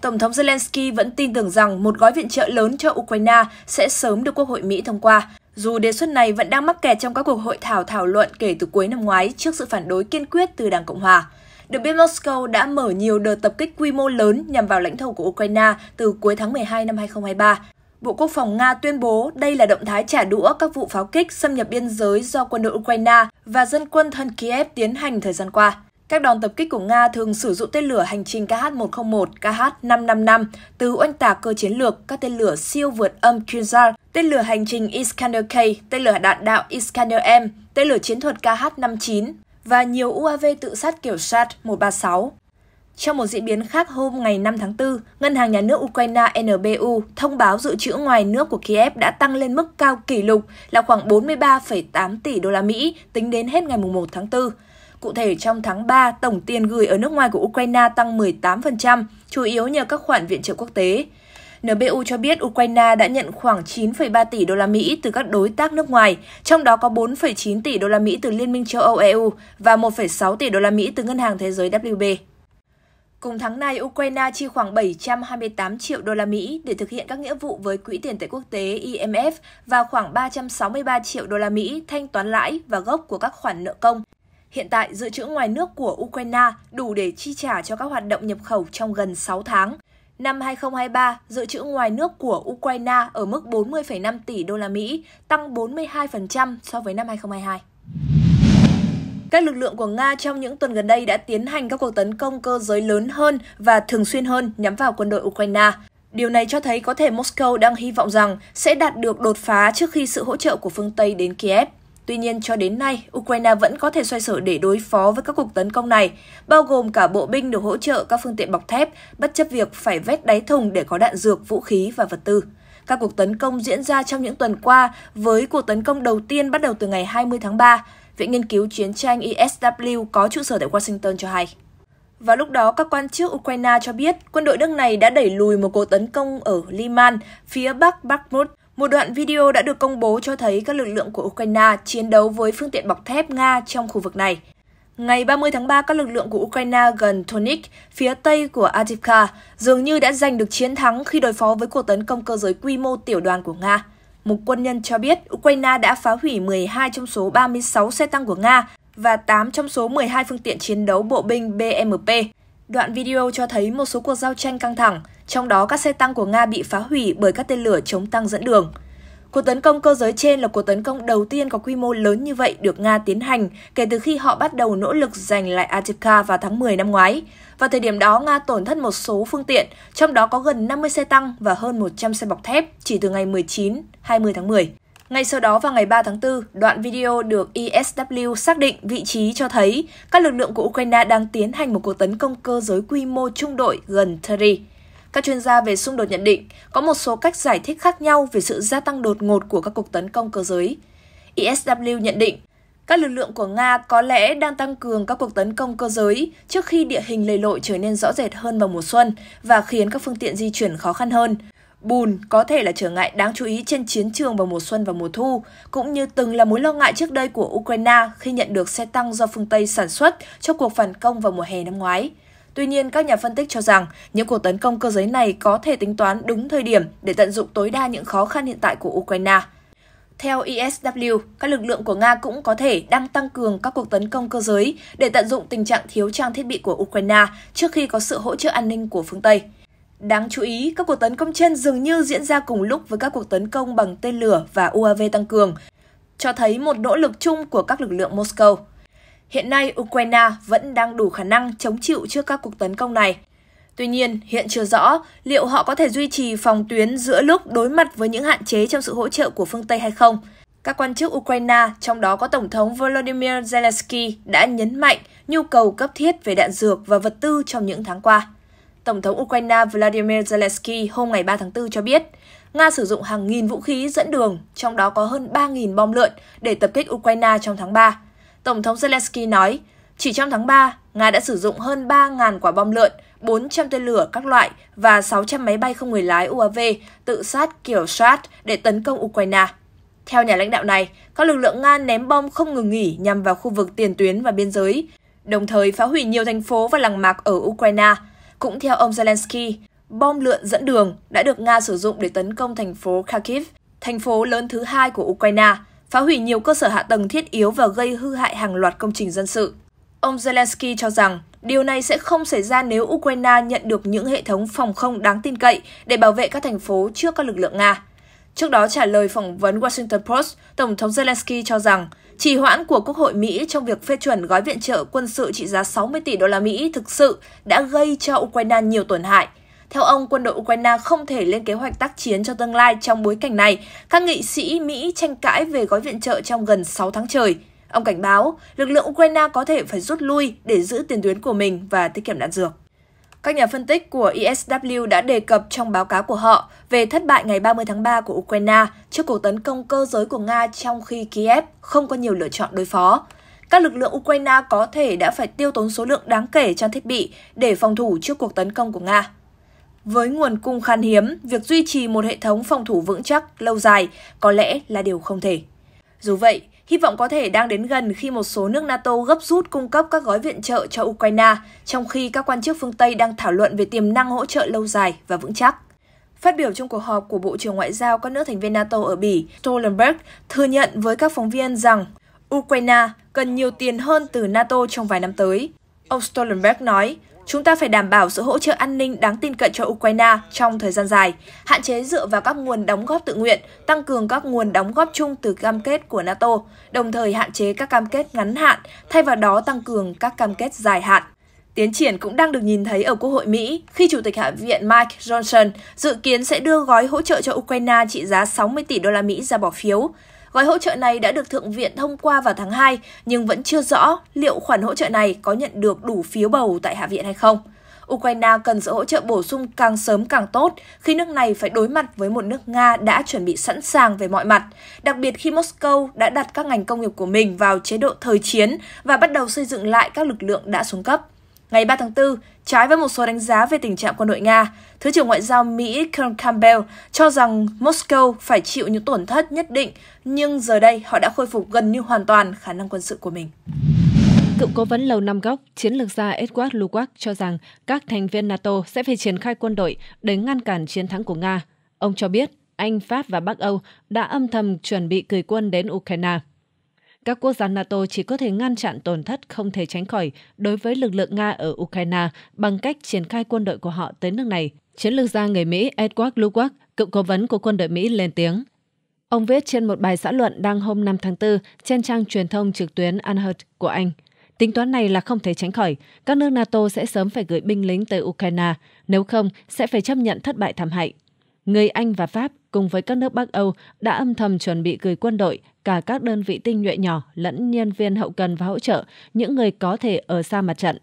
Tổng thống Zelensky vẫn tin tưởng rằng một gói viện trợ lớn cho Ukraine sẽ sớm được Quốc hội Mỹ thông qua, dù đề xuất này vẫn đang mắc kẹt trong các cuộc hội thảo thảo luận kể từ cuối năm ngoái trước sự phản đối kiên quyết từ Đảng Cộng Hòa. Được biết, Moscow đã mở nhiều đợt tập kích quy mô lớn nhằm vào lãnh thổ của Ukraine từ cuối tháng mười hai năm hai nghìn không trăm hai mươi ba. Bộ Quốc phòng Nga tuyên bố đây là động thái trả đũa các vụ pháo kích xâm nhập biên giới do quân đội Ukraine và dân quân thân Kiev tiến hành thời gian qua. Các đòn tập kích của Nga thường sử dụng tên lửa hành trình K H một không một, K H năm năm năm, từ oanh tạc cơ chiến lược, các tên lửa siêu vượt âm Kinzhal, tên lửa hành trình Iskander K, tên lửa đạn đạo Iskander M, tên lửa chiến thuật K H năm chín và nhiều U A V tự sát kiểu Sat một ba sáu. Trong một diễn biến khác, hôm ngày năm tháng tư, Ngân hàng Nhà nước Ukraine N B U thông báo dự trữ ngoài nước của Kiev đã tăng lên mức cao kỷ lục là khoảng bốn mươi ba phẩy tám tỷ đô la Mỹ tính đến hết ngày một tháng tư. Cụ thể, trong tháng ba, tổng tiền gửi ở nước ngoài của Ukraine tăng mười tám phần trăm, chủ yếu nhờ các khoản viện trợ quốc tế. N B U cho biết Ukraine đã nhận khoảng chín phẩy ba tỷ đô la Mỹ từ các đối tác nước ngoài, trong đó có bốn phẩy chín tỷ đô la Mỹ từ Liên minh châu Âu E U và một phẩy sáu tỷ đô la Mỹ từ Ngân hàng Thế giới W B. Cùng tháng này, Ukraine chi khoảng bảy trăm hai mươi tám triệu đô la Mỹ để thực hiện các nghĩa vụ với Quỹ tiền tệ quốc tế I M F và khoảng ba trăm sáu mươi ba triệu đô la Mỹ thanh toán lãi và gốc của các khoản nợ công. Hiện tại, dự trữ ngoài nước của Ukraine đủ để chi trả cho các hoạt động nhập khẩu trong gần sáu tháng. Năm hai nghìn không trăm hai mươi ba, dự trữ ngoài nước của Ukraine ở mức bốn mươi phẩy năm tỷ đô la Mỹ, tăng bốn mươi hai phần trăm so với năm hai nghìn không trăm hai mươi hai. Các lực lượng của Nga trong những tuần gần đây đã tiến hành các cuộc tấn công cơ giới lớn hơn và thường xuyên hơn nhắm vào quân đội Ukraine. Điều này cho thấy có thể Moscow đang hy vọng rằng sẽ đạt được đột phá trước khi sự hỗ trợ của phương Tây đến Kiev. Tuy nhiên, cho đến nay, Ukraine vẫn có thể xoay sở để đối phó với các cuộc tấn công này, bao gồm cả bộ binh được hỗ trợ các phương tiện bọc thép, bất chấp việc phải vét đáy thùng để có đạn dược, vũ khí và vật tư. Các cuộc tấn công diễn ra trong những tuần qua, với cuộc tấn công đầu tiên bắt đầu từ ngày hai mươi tháng ba, Viện Nghiên cứu Chiến tranh I S W có trụ sở tại Washington cho hay. Vào lúc đó, các quan chức Ukraine cho biết quân đội nước này đã đẩy lùi một cuộc tấn công ở Liman, phía bắc Bakhmut. Một đoạn video đã được công bố cho thấy các lực lượng của Ukraine chiến đấu với phương tiện bọc thép Nga trong khu vực này. Ngày ba mươi tháng ba, các lực lượng của Ukraine gần Tonik, phía tây của Avdiivka, dường như đã giành được chiến thắng khi đối phó với cuộc tấn công cơ giới quy mô tiểu đoàn của Nga. Một quân nhân cho biết, Ukraine đã phá hủy mười hai trong số ba mươi sáu xe tăng của Nga và tám trong số mười hai phương tiện chiến đấu bộ binh bê em pê. Đoạn video cho thấy một số cuộc giao tranh căng thẳng, trong đó các xe tăng của Nga bị phá hủy bởi các tên lửa chống tăng dẫn đường. Cuộc tấn công cơ giới trên là cuộc tấn công đầu tiên có quy mô lớn như vậy được Nga tiến hành kể từ khi họ bắt đầu nỗ lực giành lại Avdiivka vào tháng mười năm ngoái. Vào thời điểm đó, Nga tổn thất một số phương tiện, trong đó có gần năm mươi xe tăng và hơn một trăm xe bọc thép chỉ từ ngày mười chín đến hai mươi tháng mười. Ngay sau đó, vào ngày ba tháng tư, đoạn video được i ét vê xác định vị trí cho thấy các lực lượng của Ukraine đang tiến hành một cuộc tấn công cơ giới quy mô trung đội gần Teri. Các chuyên gia về xung đột nhận định có một số cách giải thích khác nhau về sự gia tăng đột ngột của các cuộc tấn công cơ giới. i ét vê nhận định các lực lượng của Nga có lẽ đang tăng cường các cuộc tấn công cơ giới trước khi địa hình lầy lội trở nên rõ rệt hơn vào mùa xuân và khiến các phương tiện di chuyển khó khăn hơn. Bùn có thể là trở ngại đáng chú ý trên chiến trường vào mùa xuân và mùa thu, cũng như từng là mối lo ngại trước đây của Ukraine khi nhận được xe tăng do phương Tây sản xuất cho cuộc phản công vào mùa hè năm ngoái. Tuy nhiên, các nhà phân tích cho rằng những cuộc tấn công cơ giới này có thể tính toán đúng thời điểm để tận dụng tối đa những khó khăn hiện tại của Ukraine. Theo i ét vê, các lực lượng của Nga cũng có thể đang tăng cường các cuộc tấn công cơ giới để tận dụng tình trạng thiếu trang thiết bị của Ukraine trước khi có sự hỗ trợ an ninh của phương Tây. Đáng chú ý, các cuộc tấn công trên dường như diễn ra cùng lúc với các cuộc tấn công bằng tên lửa và u a vê tăng cường, cho thấy một nỗ lực chung của các lực lượng Moscow. Hiện nay, Ukraine vẫn đang đủ khả năng chống chịu trước các cuộc tấn công này. Tuy nhiên, hiện chưa rõ liệu họ có thể duy trì phòng tuyến giữa lúc đối mặt với những hạn chế trong sự hỗ trợ của phương Tây hay không. Các quan chức Ukraine, trong đó có Tổng thống Volodymyr Zelensky, đã nhấn mạnh nhu cầu cấp thiết về đạn dược và vật tư trong những tháng qua. Tổng thống Ukraine Volodymyr Zelensky hôm ngày ba tháng tư cho biết, Nga sử dụng hàng nghìn vũ khí dẫn đường, trong đó có hơn ba nghìn bom lượn, để tập kích Ukraine trong tháng ba. Tổng thống Zelensky nói, chỉ trong tháng ba, Nga đã sử dụng hơn ba nghìn quả bom lượn, bốn trăm tên lửa các loại và sáu trăm máy bay không người lái u a vê tự sát kiểu Shad để tấn công Ukraine. Theo nhà lãnh đạo này, các lực lượng Nga ném bom không ngừng nghỉ nhằm vào khu vực tiền tuyến và biên giới, đồng thời phá hủy nhiều thành phố và làng mạc ở Ukraine. Cũng theo ông Zelensky, bom lượn dẫn đường đã được Nga sử dụng để tấn công thành phố Kharkov, thành phố lớn thứ hai của Ukraine, phá hủy nhiều cơ sở hạ tầng thiết yếu và gây hư hại hàng loạt công trình dân sự. Ông Zelensky cho rằng điều này sẽ không xảy ra nếu Ukraine nhận được những hệ thống phòng không đáng tin cậy để bảo vệ các thành phố trước các lực lượng Nga. Trước đó trả lời phỏng vấn Washington Post, Tổng thống Zelensky cho rằng trì hoãn của Quốc hội Mỹ trong việc phê chuẩn gói viện trợ quân sự trị giá sáu mươi tỷ đô la Mỹ thực sự đã gây cho Ukraine nhiều tổn hại. Theo ông, quân đội Ukraine không thể lên kế hoạch tác chiến cho tương lai trong bối cảnh này. Các nghị sĩ Mỹ tranh cãi về gói viện trợ trong gần sáu tháng trời. Ông cảnh báo, lực lượng Ukraine có thể phải rút lui để giữ tiền tuyến của mình và tiết kiệm đạn dược. Các nhà phân tích của i ét vê đã đề cập trong báo cáo của họ về thất bại ngày ba mươi tháng ba của Ukraine trước cuộc tấn công cơ giới của Nga trong khi Kiev không có nhiều lựa chọn đối phó. Các lực lượng Ukraine có thể đã phải tiêu tốn số lượng đáng kể trang thiết bị để phòng thủ trước cuộc tấn công của Nga. Với nguồn cung khan hiếm, việc duy trì một hệ thống phòng thủ vững chắc, lâu dài có lẽ là điều không thể. Dù vậy, hy vọng có thể đang đến gần khi một số nước NATO gấp rút cung cấp các gói viện trợ cho Ukraine, trong khi các quan chức phương Tây đang thảo luận về tiềm năng hỗ trợ lâu dài và vững chắc. Phát biểu trong cuộc họp của Bộ trưởng Ngoại giao các nước thành viên NATO ở Bỉ, Stoltenberg thừa nhận với các phóng viên rằng Ukraine cần nhiều tiền hơn từ NATO trong vài năm tới. Ông Stoltenberg nói, chúng ta phải đảm bảo sự hỗ trợ an ninh đáng tin cậy cho Ukraine trong thời gian dài, hạn chế dựa vào các nguồn đóng góp tự nguyện, tăng cường các nguồn đóng góp chung từ cam kết của NATO, đồng thời hạn chế các cam kết ngắn hạn, thay vào đó tăng cường các cam kết dài hạn. Tiến triển cũng đang được nhìn thấy ở Quốc hội Mỹ, khi Chủ tịch Hạ viện Mike Johnson dự kiến sẽ đưa gói hỗ trợ cho Ukraine trị giá sáu mươi tỷ đô la Mỹ ra bỏ phiếu. Gói hỗ trợ này đã được Thượng viện thông qua vào tháng hai, nhưng vẫn chưa rõ liệu khoản hỗ trợ này có nhận được đủ phiếu bầu tại Hạ viện hay không. Ukraine cần sự hỗ trợ bổ sung càng sớm càng tốt khi nước này phải đối mặt với một nước Nga đã chuẩn bị sẵn sàng về mọi mặt, đặc biệt khi Moscow đã đặt các ngành công nghiệp của mình vào chế độ thời chiến và bắt đầu xây dựng lại các lực lượng đã xuống cấp. Ngày ba tháng tư, trái với một số đánh giá về tình trạng quân đội Nga, Thứ trưởng Ngoại giao Mỹ John Campbell cho rằng Moscow phải chịu những tổn thất nhất định, nhưng giờ đây họ đã khôi phục gần như hoàn toàn khả năng quân sự của mình. Cựu cố vấn Lầu Năm Góc, chiến lược gia Edward Luttwak cho rằng các thành viên NATO sẽ phải triển khai quân đội để ngăn cản chiến thắng của Nga. Ông cho biết Anh, Pháp và Bắc Âu đã âm thầm chuẩn bị gửi quân đến Ukraine. Các quốc gia NATO chỉ có thể ngăn chặn tổn thất không thể tránh khỏi đối với lực lượng Nga ở Ukraine bằng cách triển khai quân đội của họ tới nước này. Chiến lược gia người Mỹ Edward Luttwak, cựu cố vấn của quân đội Mỹ lên tiếng. Ông viết trên một bài xã luận đăng hôm năm tháng tư trên trang truyền thông trực tuyến Unheard của Anh. Tính toán này là không thể tránh khỏi, các nước NATO sẽ sớm phải gửi binh lính tới Ukraine, nếu không sẽ phải chấp nhận thất bại thảm hại. Người Anh và Pháp cùng với các nước Bắc Âu đã âm thầm chuẩn bị gửi quân đội, cả các đơn vị tinh nhuệ nhỏ lẫn nhân viên hậu cần và hỗ trợ, những người có thể ở xa mặt trận.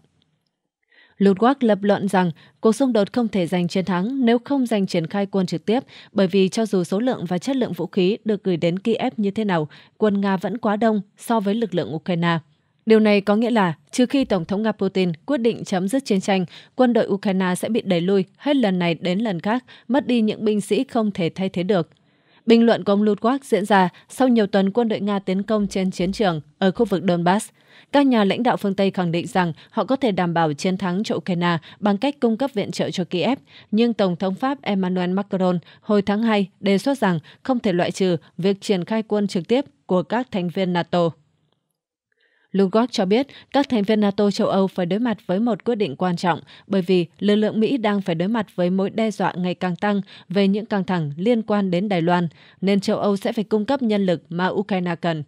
Luttwak lập luận rằng cuộc xung đột không thể giành chiến thắng nếu không giành triển khai quân trực tiếp, bởi vì cho dù số lượng và chất lượng vũ khí được gửi đến Kiev như thế nào, quân Nga vẫn quá đông so với lực lượng Ukraine. Điều này có nghĩa là, trừ khi Tổng thống Nga Putin quyết định chấm dứt chiến tranh, quân đội Ukraine sẽ bị đẩy lui hết lần này đến lần khác, mất đi những binh sĩ không thể thay thế được. Bình luận của ông Luttwak diễn ra sau nhiều tuần quân đội Nga tiến công trên chiến trường ở khu vực Donbass. Các nhà lãnh đạo phương Tây khẳng định rằng họ có thể đảm bảo chiến thắng cho Ukraine bằng cách cung cấp viện trợ cho Kiev, nhưng Tổng thống Pháp Emmanuel Macron hồi tháng hai đề xuất rằng không thể loại trừ việc triển khai quân trực tiếp của các thành viên NATO. Luttwak cho biết các thành viên NATO châu Âu phải đối mặt với một quyết định quan trọng bởi vì lực lượng Mỹ đang phải đối mặt với mối đe dọa ngày càng tăng về những căng thẳng liên quan đến Đài Loan, nên châu Âu sẽ phải cung cấp nhân lực mà Ukraine cần.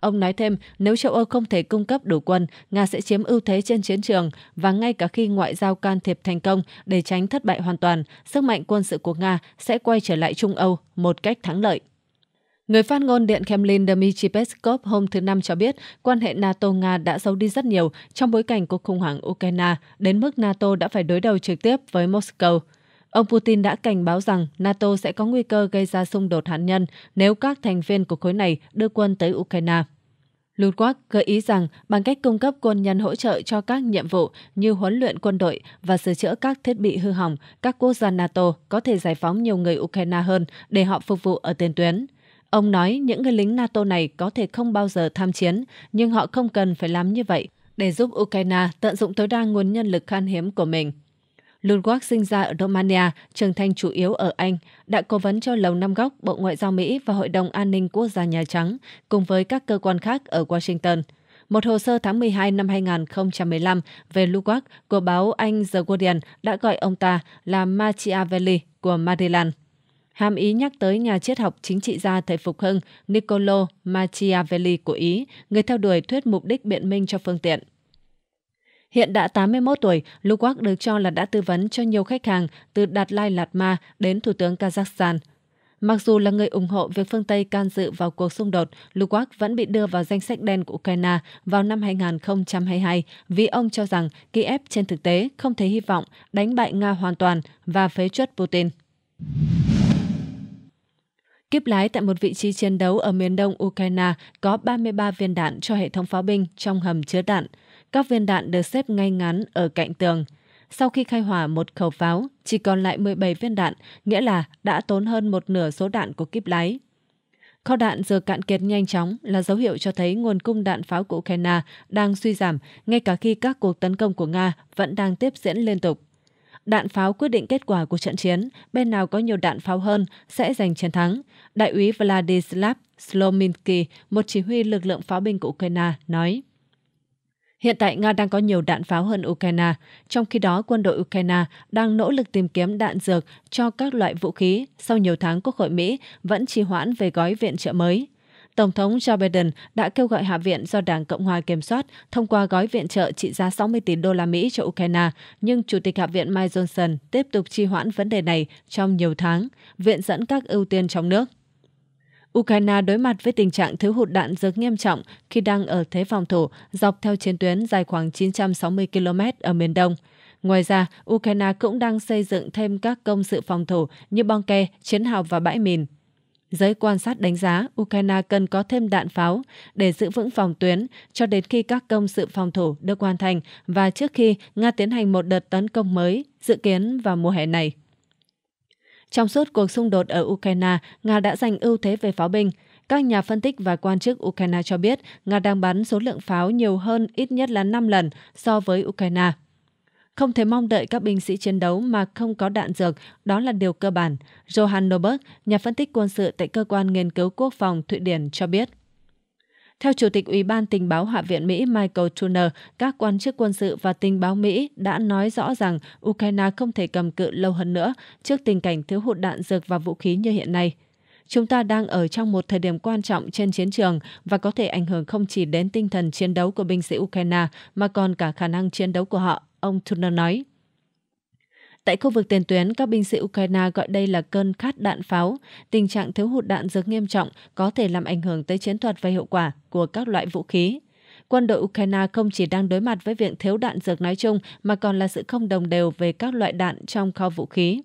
Ông nói thêm, nếu châu Âu không thể cung cấp đủ quân, Nga sẽ chiếm ưu thế trên chiến trường và ngay cả khi ngoại giao can thiệp thành công để tránh thất bại hoàn toàn, sức mạnh quân sự của Nga sẽ quay trở lại Trung Âu một cách thắng lợi. Người phát ngôn Điện Kremlin Dmitry Peskov hôm thứ Năm cho biết quan hệ NATO-Nga đã xấu đi rất nhiều trong bối cảnh cuộc khủng hoảng Ukraine, đến mức NATO đã phải đối đầu trực tiếp với Moscow. Ông Putin đã cảnh báo rằng NATO sẽ có nguy cơ gây ra xung đột hạt nhân nếu các thành viên của khối này đưa quân tới Ukraine. Luttwak gợi ý rằng bằng cách cung cấp quân nhân hỗ trợ cho các nhiệm vụ như huấn luyện quân đội và sửa chữa các thiết bị hư hỏng, các quốc gia NATO có thể giải phóng nhiều người Ukraine hơn để họ phục vụ ở tiền tuyến. Ông nói những người lính NATO này có thể không bao giờ tham chiến, nhưng họ không cần phải làm như vậy để giúp Ukraine tận dụng tối đa nguồn nhân lực khan hiếm của mình. Luttwak sinh ra ở Romania, trưởng thành chủ yếu ở Anh, đã cố vấn cho Lầu Năm Góc, Bộ Ngoại giao Mỹ và Hội đồng An ninh Quốc gia Nhà Trắng, cùng với các cơ quan khác ở Washington. Một hồ sơ tháng mười hai năm hai nghìn không trăm mười lăm về Luttwak của báo Anh The Guardian đã gọi ông ta là Machiavelli của Maryland, hàm ý nhắc tới nhà triết học chính trị gia thời phục hưng Niccolo Machiavelli của Ý, người theo đuổi thuyết mục đích biện minh cho phương tiện. Hiện đã tám mươi mốt tuổi, Luttwak được cho là đã tư vấn cho nhiều khách hàng từ Đạt Lai Lạt Ma đến Thủ tướng Kazakhstan. Mặc dù là người ủng hộ việc phương Tây can dự vào cuộc xung đột, Luttwak vẫn bị đưa vào danh sách đen của Ukraine vào năm hai nghìn không trăm hai mươi hai vì ông cho rằng Kiev trên thực tế không thể hy vọng đánh bại Nga hoàn toàn và phế truất Putin. Kíp lái tại một vị trí chiến đấu ở miền đông Ukraine có ba mươi ba viên đạn cho hệ thống pháo binh trong hầm chứa đạn. Các viên đạn được xếp ngay ngắn ở cạnh tường. Sau khi khai hỏa một khẩu pháo, chỉ còn lại mười bảy viên đạn, nghĩa là đã tốn hơn một nửa số đạn của kíp lái. Kho đạn giờ cạn kiệt nhanh chóng là dấu hiệu cho thấy nguồn cung đạn pháo của Ukraine đang suy giảm ngay cả khi các cuộc tấn công của Nga vẫn đang tiếp diễn liên tục. Đạn pháo quyết định kết quả của trận chiến, bên nào có nhiều đạn pháo hơn sẽ giành chiến thắng. Đại úy Vladislav Slominsky, một chỉ huy lực lượng pháo binh của Ukraine, nói. Hiện tại Nga đang có nhiều đạn pháo hơn Ukraine, trong khi đó quân đội Ukraine đang nỗ lực tìm kiếm đạn dược cho các loại vũ khí sau nhiều tháng Quốc hội Mỹ vẫn trì hoãn về gói viện trợ mới. Tổng thống Joe Biden đã kêu gọi Hạ viện do Đảng Cộng hòa kiểm soát thông qua gói viện trợ trị giá sáu mươi tỷ đô la Mỹ cho Ukraine, nhưng Chủ tịch Hạ viện Mike Johnson tiếp tục trì hoãn vấn đề này trong nhiều tháng, viện dẫn các ưu tiên trong nước. Ukraine đối mặt với tình trạng thiếu hụt đạn dược nghiêm trọng khi đang ở thế phòng thủ dọc theo chiến tuyến dài khoảng chín trăm sáu mươi ki lô mét ở miền đông. Ngoài ra, Ukraine cũng đang xây dựng thêm các công sự phòng thủ như bong ke, chiến hào và bãi mìn. Giới quan sát đánh giá, Ukraine cần có thêm đạn pháo để giữ vững phòng tuyến cho đến khi các công sự phòng thủ được hoàn thành và trước khi Nga tiến hành một đợt tấn công mới dự kiến vào mùa hè này. Trong suốt cuộc xung đột ở Ukraine, Nga đã giành ưu thế về pháo binh. Các nhà phân tích và quan chức Ukraine cho biết Nga đang bắn số lượng pháo nhiều hơn ít nhất là năm lần so với Ukraine. Không thể mong đợi các binh sĩ chiến đấu mà không có đạn dược, đó là điều cơ bản. Johan Norberg, nhà phân tích quân sự tại Cơ quan Nghiên cứu Quốc phòng Thụy Điển cho biết. Theo Chủ tịch Ủy ban Tình báo Hạ viện Mỹ Michael Turner, các quan chức quân sự và tình báo Mỹ đã nói rõ rằng Ukraine không thể cầm cự lâu hơn nữa trước tình cảnh thiếu hụt đạn dược và vũ khí như hiện nay. Chúng ta đang ở trong một thời điểm quan trọng trên chiến trường và có thể ảnh hưởng không chỉ đến tinh thần chiến đấu của binh sĩ Ukraine mà còn cả khả năng chiến đấu của họ, ông Turner nói. Tại khu vực tiền tuyến, các binh sĩ Ukraine gọi đây là cơn khát đạn pháo. Tình trạng thiếu hụt đạn dược nghiêm trọng có thể làm ảnh hưởng tới chiến thuật và hiệu quả của các loại vũ khí. Quân đội Ukraine không chỉ đang đối mặt với việc thiếu đạn dược nói chung mà còn là sự không đồng đều về các loại đạn trong kho vũ khí.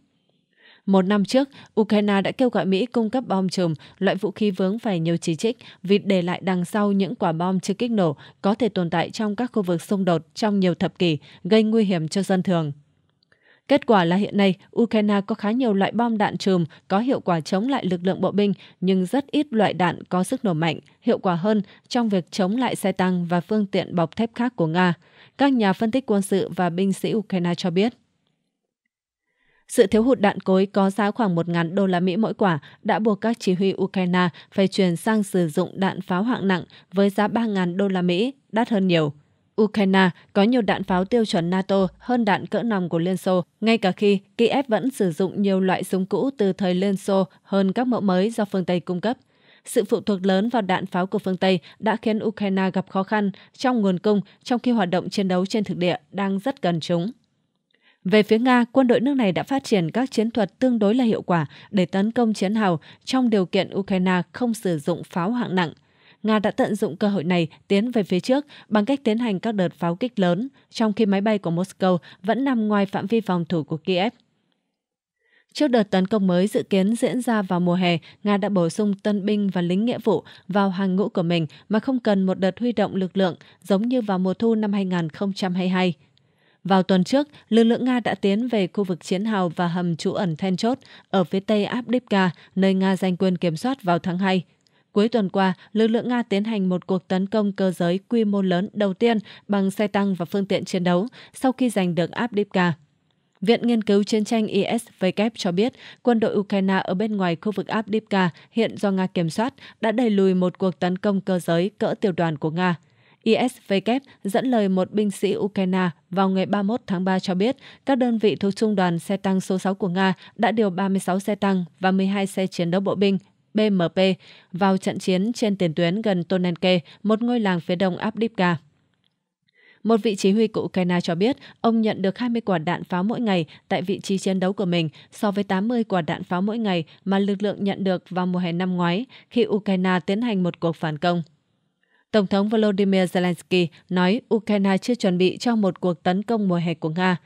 Một năm trước, Ukraine đã kêu gọi Mỹ cung cấp bom chùm, loại vũ khí vướng phải nhiều chỉ trích vì để lại đằng sau những quả bom chưa kích nổ có thể tồn tại trong các khu vực xung đột trong nhiều thập kỷ, gây nguy hiểm cho dân thường. Kết quả là hiện nay, Ukraine có khá nhiều loại bom đạn chùm có hiệu quả chống lại lực lượng bộ binh, nhưng rất ít loại đạn có sức nổ mạnh, hiệu quả hơn trong việc chống lại xe tăng và phương tiện bọc thép khác của Nga, các nhà phân tích quân sự và binh sĩ Ukraine cho biết. Sự thiếu hụt đạn cối có giá khoảng một nghìn đô la Mỹ mỗi quả đã buộc các chỉ huy Ukraine phải chuyển sang sử dụng đạn pháo hạng nặng với giá ba nghìn đô la Mỹ, đắt hơn nhiều. Ukraine có nhiều đạn pháo tiêu chuẩn NATO hơn đạn cỡ nòng của Liên Xô, ngay cả khi Kiev vẫn sử dụng nhiều loại súng cũ từ thời Liên Xô hơn các mẫu mới do phương Tây cung cấp. Sự phụ thuộc lớn vào đạn pháo của phương Tây đã khiến Ukraine gặp khó khăn trong nguồn cung, trong khi hoạt động chiến đấu trên thực địa đang rất gần chúng. Về phía Nga, quân đội nước này đã phát triển các chiến thuật tương đối là hiệu quả để tấn công chiến hào trong điều kiện Ukraine không sử dụng pháo hạng nặng. Nga đã tận dụng cơ hội này tiến về phía trước bằng cách tiến hành các đợt pháo kích lớn, trong khi máy bay của Moscow vẫn nằm ngoài phạm vi phòng thủ của Kiev. Trước đợt tấn công mới dự kiến diễn ra vào mùa hè, Nga đã bổ sung tân binh và lính nghĩa vụ vào hàng ngũ của mình mà không cần một đợt huy động lực lượng giống như vào mùa thu năm hai nghìn không trăm hai mươi hai. Vào tuần trước, lực lượng Nga đã tiến về khu vực chiến hào và hầm trú ẩn then chốt ở phía tây Avdiivka, nơi Nga giành quyền kiểm soát vào tháng hai. Cuối tuần qua, lực lượng Nga tiến hành một cuộc tấn công cơ giới quy mô lớn đầu tiên bằng xe tăng và phương tiện chiến đấu sau khi giành được Avdiivka. Viện Nghiên cứu Chiến tranh I S W cho biết quân đội Ukraine ở bên ngoài khu vực Avdiivka hiện do Nga kiểm soát đã đẩy lùi một cuộc tấn công cơ giới cỡ tiểu đoàn của Nga. I S W dẫn lời một binh sĩ Ukraine vào ngày ba mươi mốt tháng ba cho biết các đơn vị thuộc trung đoàn xe tăng số sáu của Nga đã điều ba mươi sáu xe tăng và mười hai xe chiến đấu bộ binh B M P vào trận chiến trên tiền tuyến gần Tonenke, một ngôi làng phía đông Avdiivka. Một vị chỉ huy của Ukraine cho biết ông nhận được hai mươi quả đạn pháo mỗi ngày tại vị trí chiến đấu của mình so với tám mươi quả đạn pháo mỗi ngày mà lực lượng nhận được vào mùa hè năm ngoái khi Ukraine tiến hành một cuộc phản công. Tổng thống Volodymyr Zelensky nói Ukraine chưa chuẩn bị cho một cuộc tấn công mùa hè của Nga.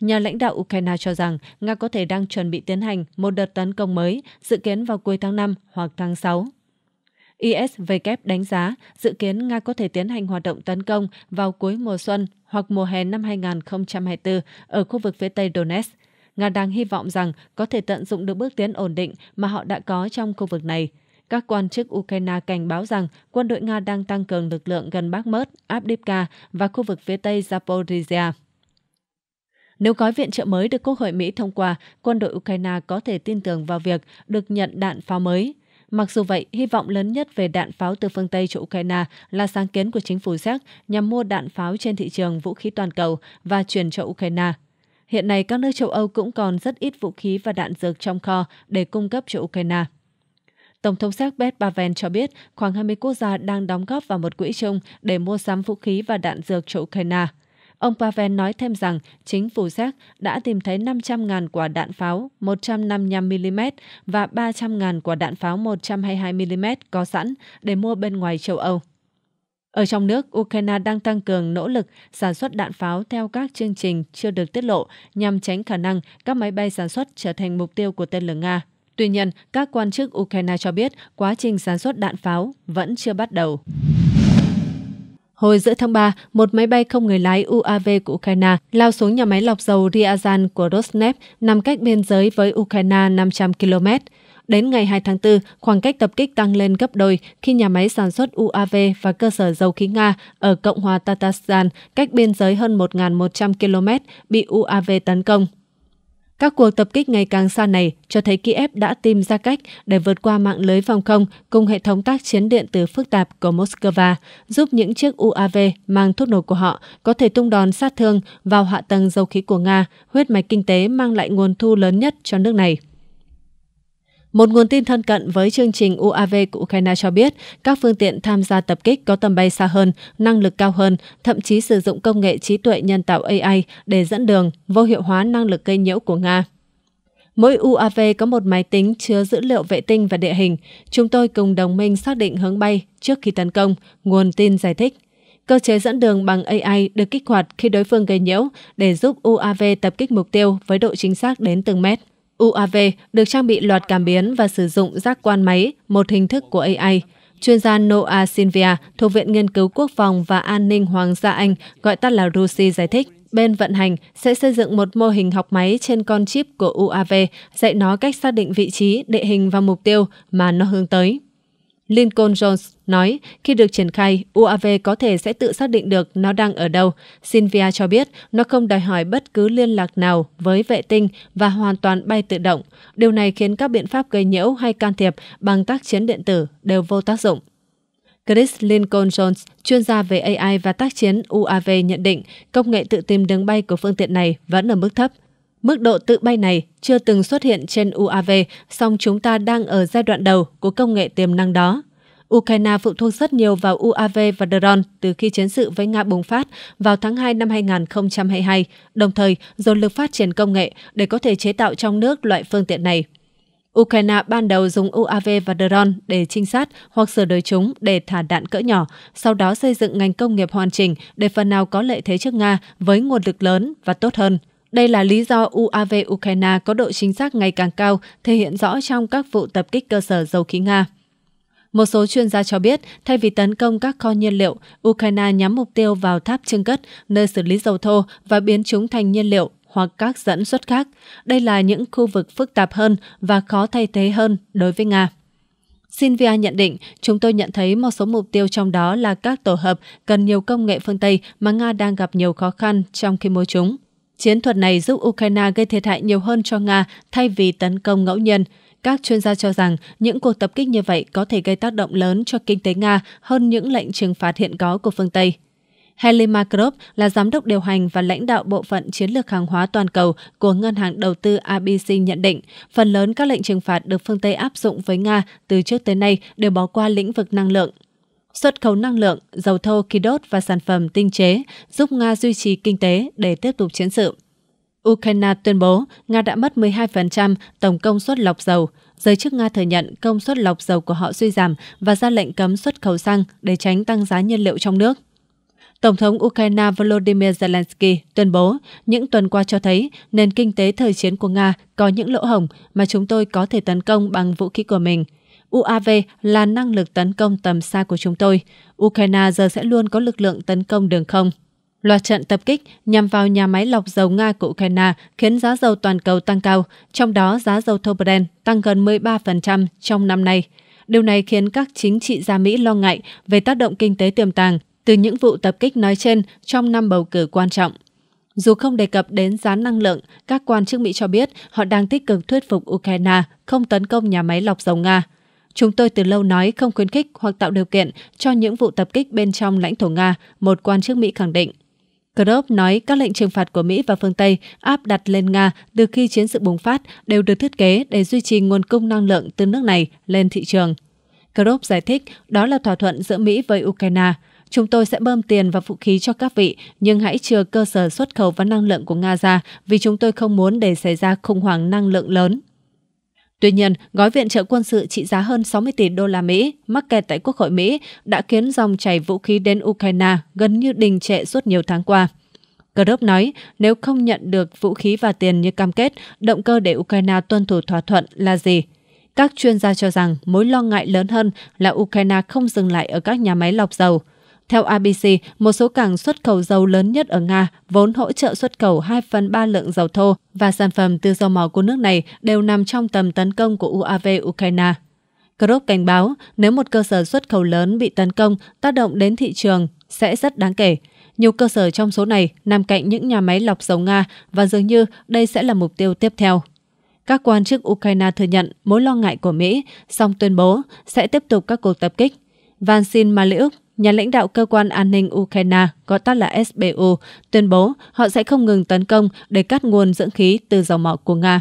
Nhà lãnh đạo Ukraine cho rằng Nga có thể đang chuẩn bị tiến hành một đợt tấn công mới, dự kiến vào cuối tháng năm hoặc tháng sáu. I S W đánh giá dự kiến Nga có thể tiến hành hoạt động tấn công vào cuối mùa xuân hoặc mùa hè năm hai nghìn không trăm hai mươi tư ở khu vực phía tây Donetsk. Nga đang hy vọng rằng có thể tận dụng được bước tiến ổn định mà họ đã có trong khu vực này. Các quan chức Ukraine cảnh báo rằng quân đội Nga đang tăng cường lực lượng gần Bakhmut, Avdiivka và khu vực phía tây Zaporizhia. Nếu gói viện trợ mới được Quốc hội Mỹ thông qua, quân đội Ukraine có thể tin tưởng vào việc được nhận đạn pháo mới. Mặc dù vậy, hy vọng lớn nhất về đạn pháo từ phương Tây cho Ukraine là sáng kiến của chính phủ Séc nhằm mua đạn pháo trên thị trường vũ khí toàn cầu và chuyển cho Ukraine. Hiện nay, các nước châu Âu cũng còn rất ít vũ khí và đạn dược trong kho để cung cấp cho Ukraine. Tổng thống Séc Pet Pavel cho biết khoảng hai mươi quốc gia đang đóng góp vào một quỹ chung để mua sắm vũ khí và đạn dược cho Ukraine. Ông Pavel nói thêm rằng chính phủ Séc đã tìm thấy năm trăm nghìn quả đạn pháo một trăm năm mươi lăm mi li mét và ba trăm nghìn quả đạn pháo một trăm hai mươi hai mi li mét có sẵn để mua bên ngoài châu Âu. Ở trong nước, Ukraine đang tăng cường nỗ lực sản xuất đạn pháo theo các chương trình chưa được tiết lộ nhằm tránh khả năng các máy bay sản xuất trở thành mục tiêu của tên lửa Nga. Tuy nhiên, các quan chức Ukraine cho biết quá trình sản xuất đạn pháo vẫn chưa bắt đầu. Hồi giữa tháng ba, một máy bay không người lái u a vê của Ukraine lao xuống nhà máy lọc dầu Ryazan của Rosneft nằm cách biên giới với Ukraine năm trăm ki lô mét. Đến ngày hai tháng tư, khoảng cách tập kích tăng lên gấp đôi khi nhà máy sản xuất u a vê và cơ sở dầu khí Nga ở Cộng hòa Tatarstan cách biên giới hơn một nghìn một trăm ki lô mét bị u a vê tấn công. Các cuộc tập kích ngày càng xa này cho thấy Kiev đã tìm ra cách để vượt qua mạng lưới phòng không cùng hệ thống tác chiến điện tử phức tạp của Moscow, giúp những chiếc u a vê mang thuốc nổ của họ có thể tung đòn sát thương vào hạ tầng dầu khí của Nga, huyết mạch kinh tế mang lại nguồn thu lớn nhất cho nước này. Một nguồn tin thân cận với chương trình u a vê của Ukraine cho biết, các phương tiện tham gia tập kích có tầm bay xa hơn, năng lực cao hơn, thậm chí sử dụng công nghệ trí tuệ nhân tạo a i để dẫn đường, vô hiệu hóa năng lực gây nhiễu của Nga. Mỗi u a vê có một máy tính chứa dữ liệu vệ tinh và địa hình. Chúng tôi cùng đồng minh xác định hướng bay trước khi tấn công, nguồn tin giải thích. Cơ chế dẫn đường bằng a i được kích hoạt khi đối phương gây nhiễu để giúp u a vê tập kích mục tiêu với độ chính xác đến từng mét. u a vê được trang bị loạt cảm biến và sử dụng giác quan máy, một hình thức của a i. Chuyên gia Noah Sinvia thuộc Viện Nghiên cứu Quốc phòng và An ninh Hoàng gia Anh, gọi tắt là Rusi, giải thích, bên vận hành sẽ xây dựng một mô hình học máy trên con chip của u a vê, dạy nó cách xác định vị trí, địa hình và mục tiêu mà nó hướng tới. Lincoln Jones nói, khi được triển khai, u a vê có thể sẽ tự xác định được nó đang ở đâu. Sylvia cho biết nó không đòi hỏi bất cứ liên lạc nào với vệ tinh và hoàn toàn bay tự động. Điều này khiến các biện pháp gây nhiễu hay can thiệp bằng tác chiến điện tử đều vô tác dụng. Chris Lincoln Jones, chuyên gia về a i và tác chiến u a vê, nhận định công nghệ tự tìm đường bay của phương tiện này vẫn ở mức thấp. Mức độ tự bay này chưa từng xuất hiện trên u a vê, song chúng ta đang ở giai đoạn đầu của công nghệ tiềm năng đó. Ukraine phụ thuộc rất nhiều vào u a vê và drone từ khi chiến sự với Nga bùng phát vào tháng hai năm hai nghìn không trăm hai mươi hai, đồng thời dồn lực phát triển công nghệ để có thể chế tạo trong nước loại phương tiện này. Ukraine ban đầu dùng u a vê và drone để trinh sát hoặc sửa đổi chúng để thả đạn cỡ nhỏ, sau đó xây dựng ngành công nghiệp hoàn chỉnh để phần nào có lợi thế trước Nga với nguồn lực lớn và tốt hơn. Đây là lý do u a vê Ukraine có độ chính xác ngày càng cao, thể hiện rõ trong các vụ tập kích cơ sở dầu khí Nga. Một số chuyên gia cho biết, thay vì tấn công các kho nhiên liệu, Ukraine nhắm mục tiêu vào tháp chưng cất, nơi xử lý dầu thô và biến chúng thành nhiên liệu hoặc các dẫn xuất khác. Đây là những khu vực phức tạp hơn và khó thay thế hơn đối với Nga. Sylvia nhận định, chúng tôi nhận thấy một số mục tiêu trong đó là các tổ hợp cần nhiều công nghệ phương Tây mà Nga đang gặp nhiều khó khăn trong khi mua chúng. Chiến thuật này giúp Ukraine gây thiệt hại nhiều hơn cho Nga thay vì tấn công ngẫu nhiên. Các chuyên gia cho rằng những cuộc tập kích như vậy có thể gây tác động lớn cho kinh tế Nga hơn những lệnh trừng phạt hiện có của phương Tây. Heli Makarov là giám đốc điều hành và lãnh đạo bộ phận chiến lược hàng hóa toàn cầu của ngân hàng đầu tư a bê xê nhận định, phần lớn các lệnh trừng phạt được phương Tây áp dụng với Nga từ trước tới nay đều bỏ qua lĩnh vực năng lượng. Xuất khẩu năng lượng, dầu thô, khí đốt và sản phẩm tinh chế giúp Nga duy trì kinh tế để tiếp tục chiến sự. Ukraine tuyên bố Nga đã mất mười hai phần trăm tổng công suất lọc dầu. Giới chức Nga thừa nhận công suất lọc dầu của họ suy giảm và ra lệnh cấm xuất khẩu xăng để tránh tăng giá nhiên liệu trong nước. Tổng thống Ukraine Volodymyr Zelensky tuyên bố những tuần qua cho thấy nền kinh tế thời chiến của Nga có những lỗ hổng mà chúng tôi có thể tấn công bằng vũ khí của mình. u a vê là năng lực tấn công tầm xa của chúng tôi. Ukraine giờ sẽ luôn có lực lượng tấn công đường không. Loạt trận tập kích nhằm vào nhà máy lọc dầu Nga của Ukraine khiến giá dầu toàn cầu tăng cao, trong đó giá dầu thô Brent tăng gần mười ba phần trăm trong năm nay. Điều này khiến các chính trị gia Mỹ lo ngại về tác động kinh tế tiềm tàng từ những vụ tập kích nói trên trong năm bầu cử quan trọng. Dù không đề cập đến giá năng lượng, các quan chức Mỹ cho biết họ đang tích cực thuyết phục Ukraine không tấn công nhà máy lọc dầu Nga. Chúng tôi từ lâu nói không khuyến khích hoặc tạo điều kiện cho những vụ tập kích bên trong lãnh thổ Nga, một quan chức Mỹ khẳng định. Krop nói các lệnh trừng phạt của Mỹ và phương Tây áp đặt lên Nga từ khi chiến sự bùng phát đều được thiết kế để duy trì nguồn cung năng lượng từ nước này lên thị trường. Krop giải thích đó là thỏa thuận giữa Mỹ với Ukraine. Chúng tôi sẽ bơm tiền và vũ khí cho các vị, nhưng hãy chừa cơ sở xuất khẩu và năng lượng của Nga ra vì chúng tôi không muốn để xảy ra khủng hoảng năng lượng lớn. Tuy nhiên, gói viện trợ quân sự trị giá hơn sáu mươi tỷ đô la Mỹ mắc kẹt tại Quốc hội Mỹ đã khiến dòng chảy vũ khí đến Ukraine gần như đình trệ suốt nhiều tháng qua. Krop nói, nếu không nhận được vũ khí và tiền như cam kết, động cơ để Ukraine tuân thủ thỏa thuận là gì? Các chuyên gia cho rằng mối lo ngại lớn hơn là Ukraine không dừng lại ở các nhà máy lọc dầu. Theo a bê xê, một số cảng xuất khẩu dầu lớn nhất ở Nga vốn hỗ trợ xuất khẩu hai phần ba lượng dầu thô và sản phẩm từ dầu mỏ của nước này đều nằm trong tầm tấn công của u a vê Ukraine. Krop cảnh báo nếu một cơ sở xuất khẩu lớn bị tấn công tác động đến thị trường sẽ rất đáng kể. Nhiều cơ sở trong số này nằm cạnh những nhà máy lọc dầu Nga và dường như đây sẽ là mục tiêu tiếp theo. Các quan chức Ukraine thừa nhận mối lo ngại của Mỹ, song tuyên bố sẽ tiếp tục các cuộc tập kích. Vasyl Maliuk, nhà lãnh đạo cơ quan an ninh Ukraine, gọi tắt là ét bê u, tuyên bố họ sẽ không ngừng tấn công để cắt nguồn dưỡng khí từ dầu mỏ của Nga.